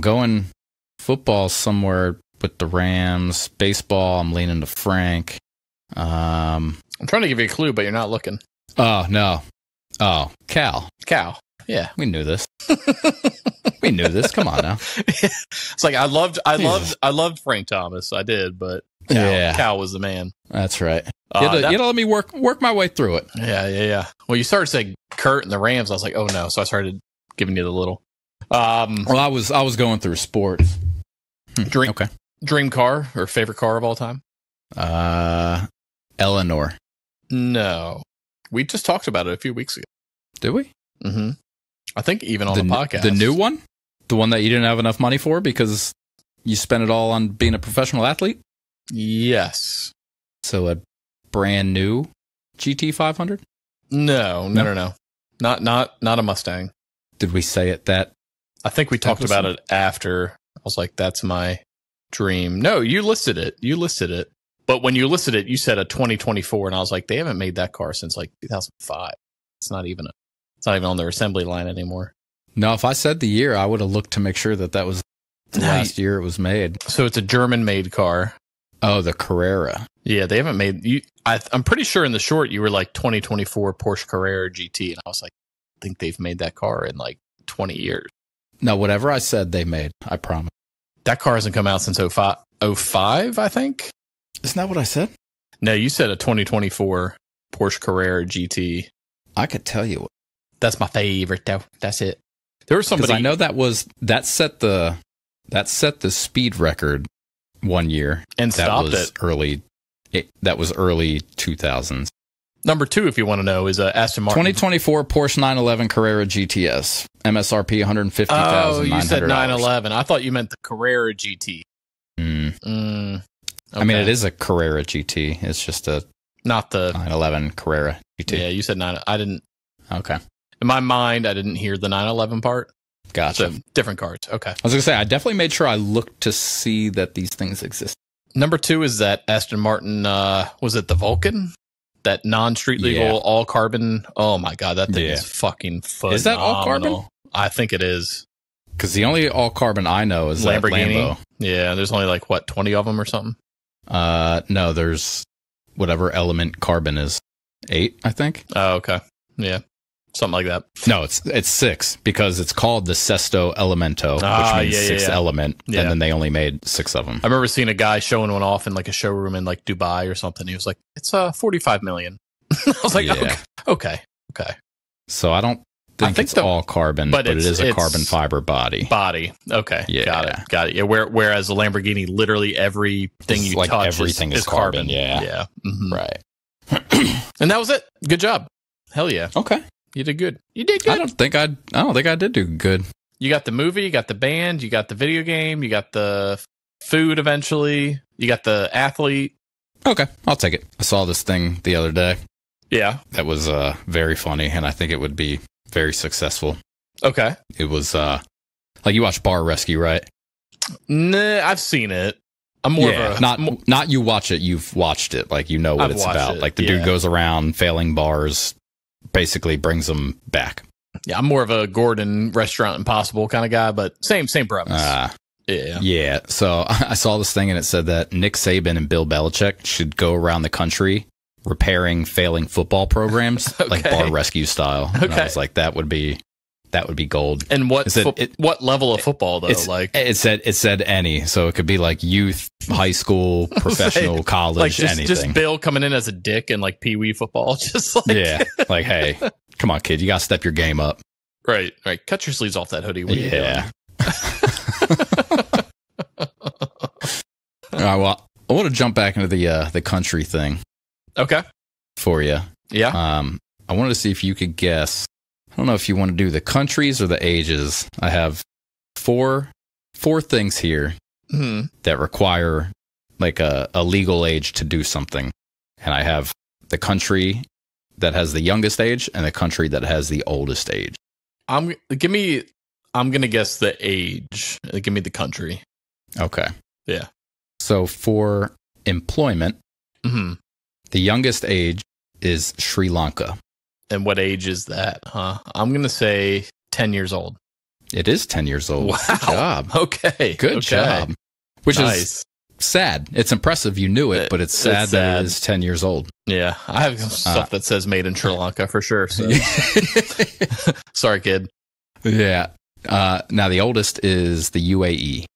going football somewhere with the Rams. Baseball, I'm leaning to Frank. I'm trying to give you a clue, but you're not looking. Oh, no. Oh, Cal. Cal. Yeah. We knew this. We knew this. Come on now. It's like I loved Frank Thomas. I did, but Cal was the man. That's right. You had to let me work my way through it. Yeah. Well, you started saying Kurt and the Rams. I was like, oh no. So I started giving you the little. Well, I was going through sports. Dream car or favorite car of all time? Eleanor. No, we just talked about it a few weeks ago. Did we? Mm-hmm. I think even on the podcast. The new one? The one that you didn't have enough money for because you spent it all on being a professional athlete? Yes. So a brand new GT 500? No. Not a Mustang. Did we say it that? I think we talked about it after. I was like, that's my dream. No, you listed it. But when you listed it, you said a 2024, and I was like, they haven't made that car since like 2005. It's not even on their assembly line anymore. No, if I said the year, I would have looked to make sure that that was the last year it was made. So it's a German-made car. Oh, the Carrera. Yeah, they haven't made... I'm pretty sure in the short, you were like 2024 Porsche Carrera GT, and I was like, I think they've made that car in like 20 years. No, whatever I said they made, I promise. That car hasn't come out since 05, I think? Isn't that what I said? No, you said a 2024 Porsche Carrera GT. I could tell you what. That's my favorite, though. That's it. There was somebody I know that set the speed record one year and stopped it early. That was early 2000s. Number two, if you want to know, is Aston Martin 2024 Porsche 911 Carrera GTS MSRP $150,900. Oh, you said 911. I thought you meant the Carrera GT. Okay. I mean, it is a Carrera GT. It's just not the 911 Carrera GT. Yeah, you said 9. I didn't. Okay. In my mind, I didn't hear the 911 part. Gotcha. So, different cards. Okay. I was going to say, I definitely made sure I looked to see that these things exist. Number two is that Aston Martin, was it the Vulcan? That non-street legal all-carbon. Oh, my God. That thing is fucking phenomenal. Is that all-carbon? I think it is. Because the only all-carbon I know is Lamborghini. That Lambo. Yeah, there's only like, what, 20 of them or something? No, there's whatever element carbon is. 8, I think. Oh, okay. Yeah. Something like that. No, it's 6 because it's called the Sesto Elemento, which means element, and then they only made 6 of them. I remember seeing a guy showing one off in like a showroom in like Dubai or something. He was like, "It's 45 million." I was like, "Okay." So I think it's all carbon, but it is a carbon fiber body. Okay, yeah, got it. Yeah, whereas the Lamborghini, literally everything you touch, everything is carbon. Yeah, right. And that was it. Good job. Hell yeah. Okay. You did good. I don't think I did do good. You got the movie, you got the band, you got the video game, you got the food eventually, you got the athlete. Okay, I'll take it. I saw this thing the other day. Yeah. That was very funny, and I think it would be very successful. Okay. It was like, you watch Bar Rescue, right? Nah, I've seen it. I'm more of a... Not you watch it, you've watched it. Like, you know what it's about. Like, the dude goes around failing bars, basically brings them back. Yeah, I'm more of a Gordon Restaurant Impossible kind of guy, but same premise. Yeah. So I saw this thing and it said that Nick Saban and Bill Belichick should go around the country repairing failing football programs, like Bar Rescue style. Okay. And I was like, that would be gold. And what level of football though? Like it said any, so it could be like youth, high school, professional, college, like anything. Just Bill coming in as a dick and like peewee football, just like like, hey, come on, kid, you gotta step your game up. Right. Cut your sleeves off that hoodie. What are you doing? All right. Well, I want to jump back into the country thing. Okay. For you. Yeah. I wanted to see if you could guess. I don't know if you want to do the countries or the ages. I have four things here that require like a legal age to do something. And I have the country that has the youngest age and the country that has the oldest age. I'm give me I'm going to guess the age. Give me the country. Okay. Yeah. So for employment, the youngest age is Sri Lanka. And what age is that? I'm going to say 10 years old. It is 10 years old. Wow. Good job. Okay. Good job. Which is sad. It's impressive you knew it, but it's sad that it is 10 years old. Yeah. I have stuff that says made in Sri Lanka for sure. So. Sorry, kid. Yeah. Now, the oldest is the UAE.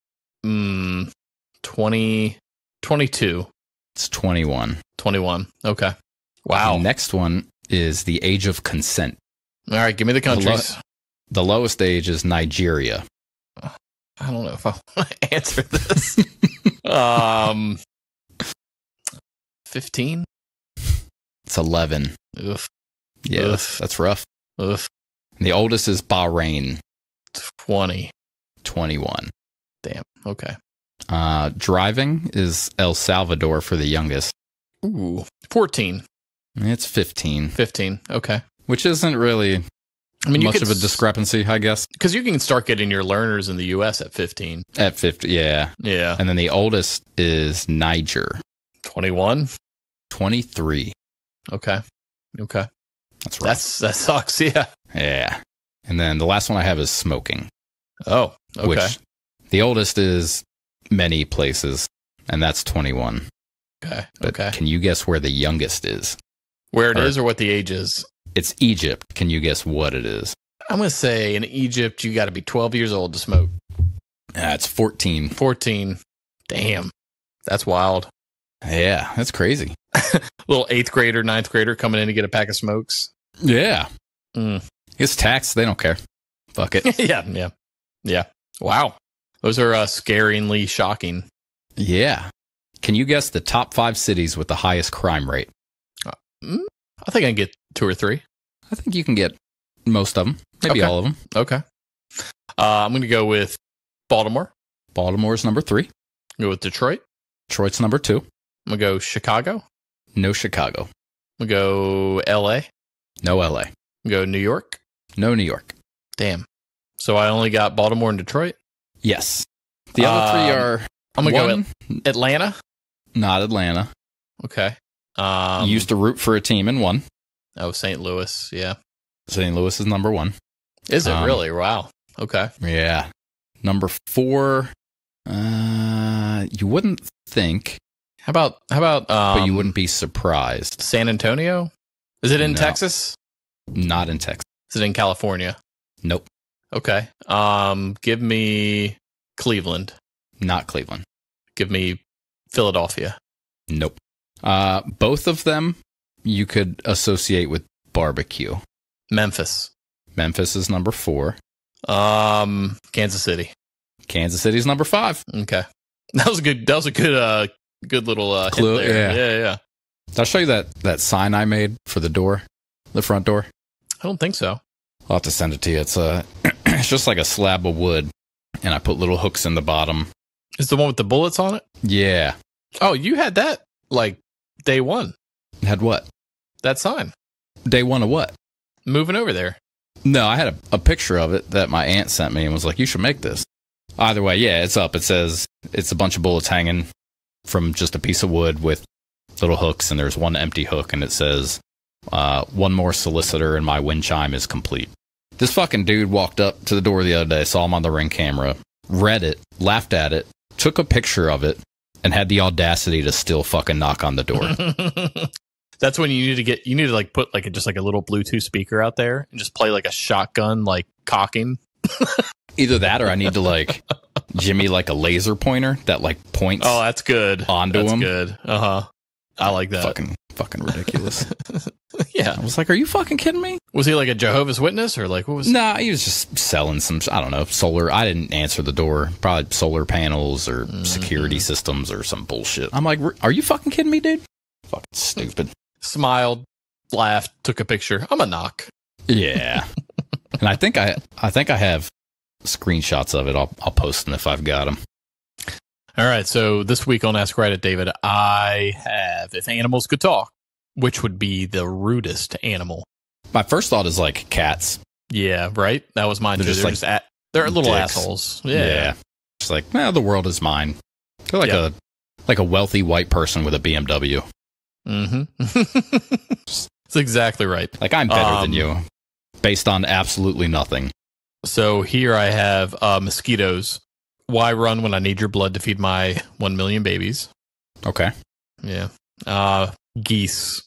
22. It's 21. 21. Okay. Wow. The next one is the age of consent. All right. Give me the countries. The lowest age is Nigeria. I don't know if I want to answer this. 15? It's 11. Oof. Yeah, oof. That's rough. Oof. And the oldest is Bahrain. 20. 21. Damn. Okay. Driving is El Salvador for the youngest. Ooh. 14. It's 15. 15. Okay. Which isn't really... I mean, much of a discrepancy, I guess. Because you can start getting your learners in the U.S. at 15. At 50, yeah. Yeah. And then the oldest is Niger. 21? 23. Okay. Okay. That's right. That sucks, yeah. Yeah. And then the last one I have is smoking. Oh, okay. Which the oldest is many places, and that's 21. Okay. But can you guess where the youngest is? Where it is or what the age is? It's Egypt. Can you guess what it is? I'm going to say in Egypt, you got to be 12 years old to smoke. It's 14. 14. Damn. That's wild. Yeah, that's crazy. Little 8th grader, 9th grader coming in to get a pack of smokes. Yeah. It's taxed. They don't care. Fuck it. Yeah. Yeah. Yeah. Wow. Those are scaringly shocking. Yeah. Can you guess the top 5 cities with the highest crime rate? I think I can get 2 or 3. I think you can get most of them. Maybe all of them. Okay. I'm going to go with Baltimore. Baltimore's number 3. Go with Detroit. Detroit's number 2. I'm going to go Chicago. No Chicago. I'm going to go LA. No LA. I'm going to go New York. No New York. Damn. So I only got Baltimore and Detroit? Yes. The other 3 are... I'm going to go Atlanta. Not Atlanta. Okay. You used to root for a team and won. Oh, St. Louis, yeah. St. Louis is number 1. Is it really? Wow. Okay. Yeah. Number 4. You wouldn't think. How about? But you wouldn't be surprised. San Antonio. Is it in Texas? Not in Texas. Is it in California? Nope. Okay. Give me Cleveland. Not Cleveland. Give me Philadelphia. Nope. Both of them you could associate with barbecue. Memphis. Memphis is number 4. Kansas City. Kansas City is number 5. Okay. That was a good good little clue hint there. Yeah. Yeah. Did I show you that sign I made for the door? The front door? I don't think so. I'll have to send it to you. It's it's just like a slab of wood and I put little hooks in the bottom. Is the one with the bullets on it? Yeah. Oh, you had that like day one. Had what? That sign. Day one of what? Moving over there. No, I had a picture of it that my aunt sent me and was like, you should make this. Either way, yeah, it's up. It says it's a bunch of bullets hanging from just a piece of wood with little hooks, and there's one empty hook, and it says, one more solicitor and my wind chime is complete. This fucking dude walked up to the door the other day, saw him on the Ring camera, read it, laughed at it, took a picture of it, and had the audacity to still fucking knock on the door. That's when you need to like put like just like a little Bluetooth speaker out there and just play like a shotgun, like cocking. Either that, or I need to like Jimmy, like a laser pointer that like points. Oh, that's good. Onto him. That's good. Uh-huh. I like that. Fucking ridiculous. Yeah. I was like, are you fucking kidding me? Was he like a Jehovah's Witness or like what was? Nah, he was just selling some, I don't know, solar. I didn't answer the door. Probably solar panels or security systems or some bullshit. I'm like, are you fucking kidding me, dude? Fucking stupid. Smiled, laughed, took a picture. I'm a knock. Yeah. And I think I have screenshots of it. I'll post them if I've got them. All right, so this week on Ask Right It, David, I have, if animals could talk, which would be the rudest animal? My first thought is like cats. Yeah, right? That was mine. They're just They're little dicks. Assholes. Yeah. It's like, nah, the world is mine. They're like a wealthy white person with a BMW. Mm-hmm. That's exactly right. Like, I'm better than you, based on absolutely nothing. So here I have mosquitoes. Why run when I need your blood to feed my 1 million babies? Okay. Yeah. Geese.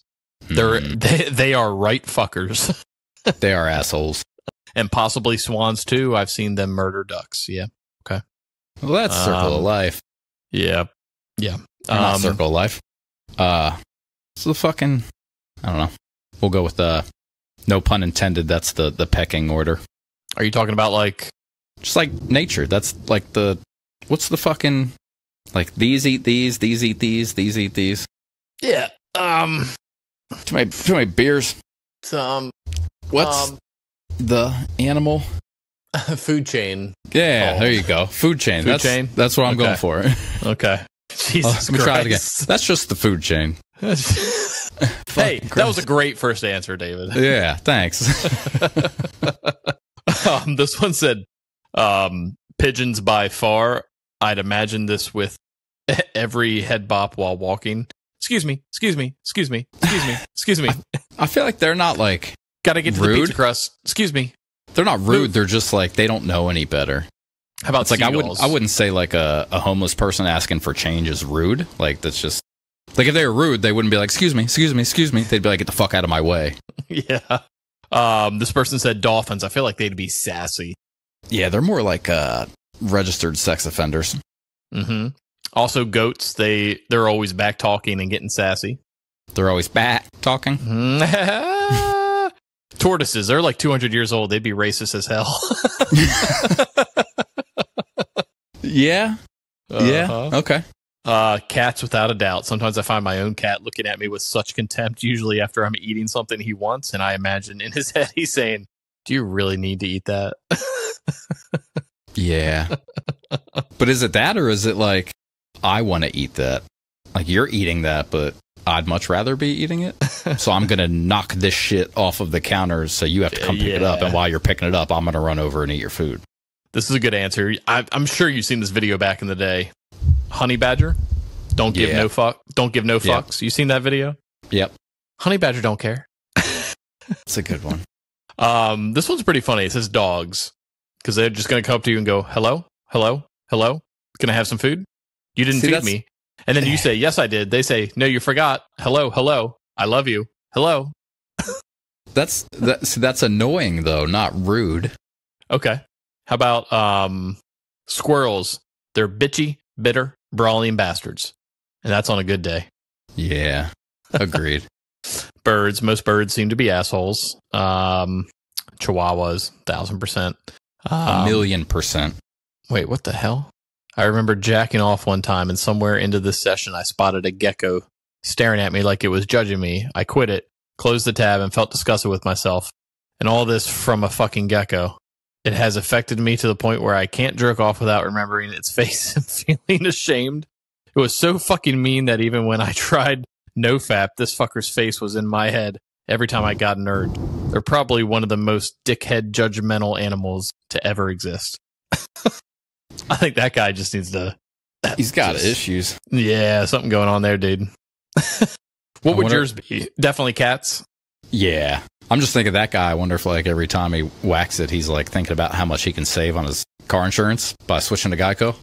They are right fuckers. They are assholes. And possibly swans, too. I've seen them murder ducks. Yeah. Okay. Well, that's circle of life. Yeah. Yeah. Not circle of life. It's the fucking... I don't know. We'll go with, no pun intended, that's the pecking order. Are you talking about, like... Just like nature. That's like the... What's the fucking... Like, these eat these eat these. Yeah. To my beers. What's the animal? Food chain. Yeah, there you go. Food chain. Food chain. That's what I'm going for. Okay. Jesus Christ. Try it again. That's just the food chain. Hey, that was a great first answer, David. Yeah, thanks. This one said, pigeons by far. I'd imagine this with every head bop while walking. Excuse me, excuse me, excuse me, excuse me, excuse me. I feel like they're not like gotta get to the pizza crust. Excuse me. They're not rude. They're just like they don't know any better. How about seagulls? Like I wouldn't say like a homeless person asking for change is rude. Like that's just like if they were rude, they wouldn't be like excuse me, excuse me, excuse me. They'd be like get the fuck out of my way. Yeah. This person said dolphins. I feel like they'd be sassy. Yeah, they're more like registered sex offenders. Mm-hmm. Also, goats. They're always back talking and getting sassy. They're always back talking. Tortoises. They're like 200 years old. They'd be racist as hell. Yeah. Yeah. Okay. Cats, without a doubt. Sometimes I find my own cat looking at me with such contempt, usually after I'm eating something he wants, and I imagine in his head he's saying, "Do you really need to eat that?" Yeah. But is it that, or is it like, I want to eat that? Like, you're eating that, but I'd much rather be eating it. So I'm going to knock this shit off of the counter, so you have to come pick it up. And while you're picking it up, I'm going to run over and eat your food. This is a good answer. I'm sure you've seen this video back in the day. Honey badger, don't give no fuck. Don't give no fucks. Yep. You seen that video? Yep. Honey badger don't care. It's a good one. This one's pretty funny. It says dogs. Because they're just going to come up to you and go, hello, hello, hello. Can I have some food? You didn't feed me. And then you say, yes, I did. They say, no, you forgot. Hello, hello. I love you. Hello. That's annoying, though, not rude. Okay. How about squirrels? They're bitchy, bitter, brawling bastards. And that's on a good day. Yeah. Agreed. Birds. Most birds seem to be assholes. Chihuahuas, 1000%. 1,000,000%. Wait, what the hell? I remember jacking off one time, and somewhere into this session, I spotted a gecko staring at me like it was judging me. I quit it, closed the tab, and felt disgusted with myself. And all this from a fucking gecko. It has affected me to the point where I can't jerk off without remembering its face and feeling ashamed. It was so fucking mean that even when I tried nofap, this fucker's face was in my head every time I got nerd. They're probably one of the most dickhead judgmental animals to ever exist. I think that guy just needs to... He's got issues. Yeah, something going on there, dude. What would yours be? Definitely cats? Yeah. I'm just thinking of that guy. I wonder if like every time he whacks it, he's like thinking about how much he can save on his car insurance by switching to Geico.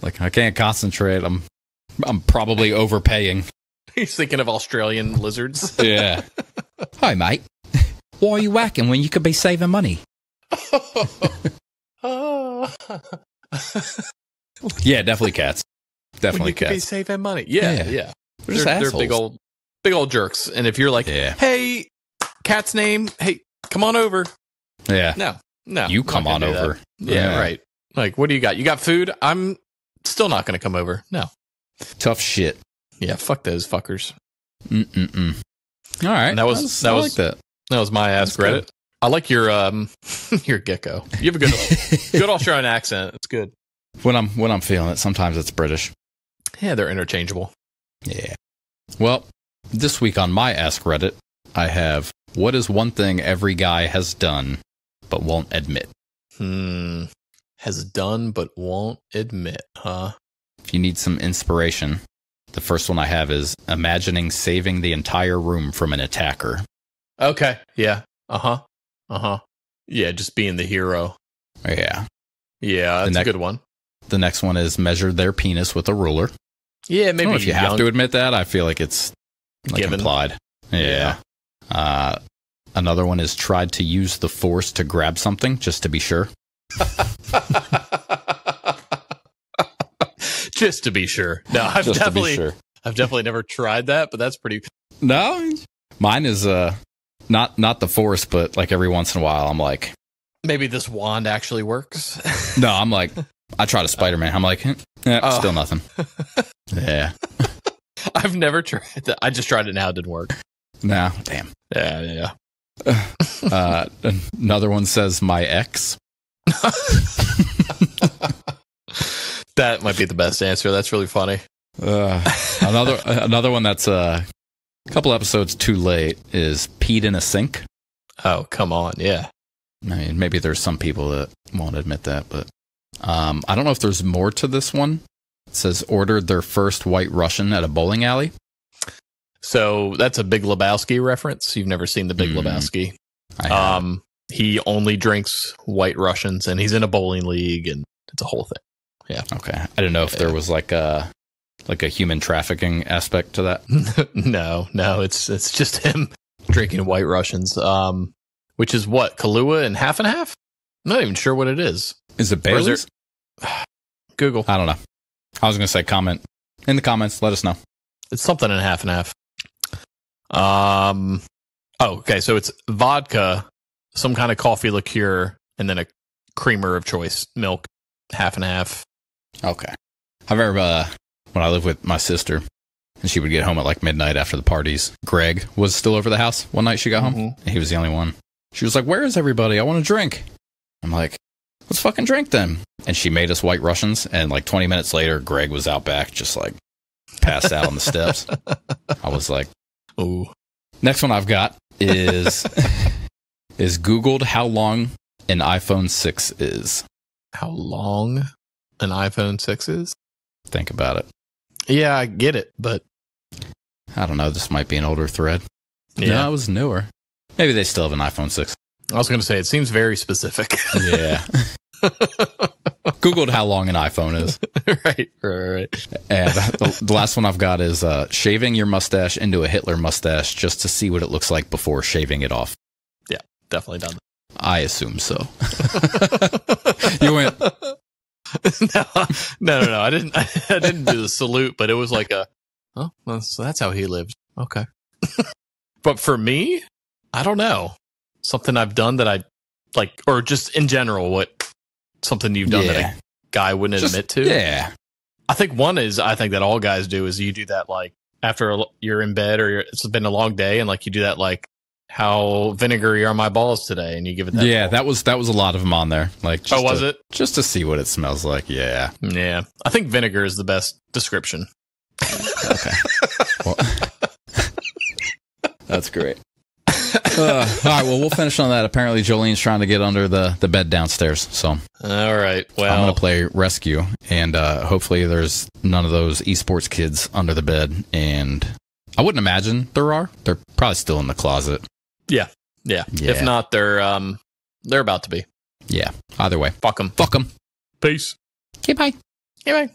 Like, I can't concentrate. I'm probably overpaying. He's thinking of Australian lizards. Yeah. Hi, mate. Why are you whacking when you could be saving money? Yeah, definitely cats. Definitely cats. Could be saving money. Yeah, yeah. They're big old jerks. And if you're like, hey, cat's name, hey, come on over. Yeah. No. You come on over. Yeah, right. Like, what do you got? You got food? I'm still not going to come over. No. Tough shit. Yeah, fuck those fuckers. All right, and that was my ass credit. I like your your gecko. You have a good Australian accent. It's good. When I'm feeling it, sometimes it's British. Yeah, they're interchangeable. Yeah. Well, this week on my ass credit, I have what is one thing every guy has done but won't admit. Has done but won't admit, huh? If you need some inspiration, the first one I have is imagining saving the entire room from an attacker. Okay, yeah. Yeah, just being the hero. Yeah. Yeah, that's a good one. The next one is measure their penis with a ruler. Yeah, maybe if you have to admit that, I feel like it's like implied. Yeah. Another one is tried to use the force to grab something just to be sure. Just to be sure. No, I've definitely never tried that, but that's pretty. No, mine is not the force, but like every once in a while, I'm like, maybe this wand actually works. No, I'm like, I tried a Spider-Man. I'm like, still nothing. Yeah. I've never tried that. I just tried it now. It didn't work. No, damn. Yeah. Another one says my ex. That might be the best answer. That's really funny. Another one that's a couple episodes too late is peed in a sink. Oh, come on. Yeah. I mean, maybe there's some people that won't admit that, but I don't know if there's more to this one. It says ordered their first White Russian at a bowling alley. So that's a Big Lebowski reference. You've never seen the Big Lebowski. I have. He only drinks White Russians, and he's in a bowling league, and it's a whole thing. Yeah. Okay. I didn't know if there was like a human trafficking aspect to that. No. It's just him drinking White Russians. Which is what, Kahlua and half? I'm not even sure what it is. Is it Bailey's? Google. I don't know. I was going to say comment. In the comments, let us know. It's something in half and half. Oh, okay. So it's vodka, some kind of coffee liqueur, and then a creamer of choice, milk, half and half. Okay. I remember when I lived with my sister, and she would get home at like midnight after the parties. Greg was still over the house one night she got home, and he was the only one. She was like, where is everybody? I want a drink. I'm like, let's fucking drink them. And she made us White Russians, and like 20 minutes later, Greg was out back just like passed out on the steps. I was like, ooh. Next one I've got is Googled how long an iPhone 6 is. How long an iPhone 6 is? Think about it. Yeah, I get it, but I don't know. This might be an older thread. Yeah, no, it was newer. Maybe they still have an iPhone 6. I was going to say, it seems very specific. Yeah. Googled how long an iPhone is. Right. And the last one I've got is shaving your mustache into a Hitler mustache just to see what it looks like before shaving it off. Yeah, definitely done that. I assume so. You went... No. I didn't do the salute, but it was like a, oh, well, so that's how he lived. Okay. But for me, I don't know. Something I've done that I like, or just in general, something you've done that a guy wouldn't admit to. Yeah. I think that all guys do is you do that, like after you're in bed or it's been a long day, and like you do that, like how vinegary are my balls today, and you give it that. Yeah, that was a lot of them on there. Like, just was it? Just to see what it smells like. Yeah. Yeah. I think vinegar is the best description. Okay. Well, that's great. All right, well, we'll finish on that. Apparently, Jolene's trying to get under the bed downstairs. So, all right, well, I'm going to play Rescue, and hopefully there's none of those esports kids under the bed. And I wouldn't imagine there are. They're probably still in the closet. Yeah. If not, they're about to be. Yeah. Either way, fuck them. Fuck them. Peace. Okay. Bye. Okay. Bye.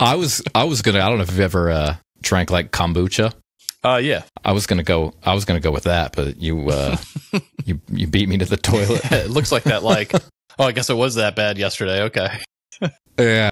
I was gonna. I don't know if you've ever drank like kombucha. Yeah. I was gonna go with that, but you you beat me to the toilet. Yeah, it looks like that. Like, oh, I guess it was that bad yesterday. Okay. Yeah.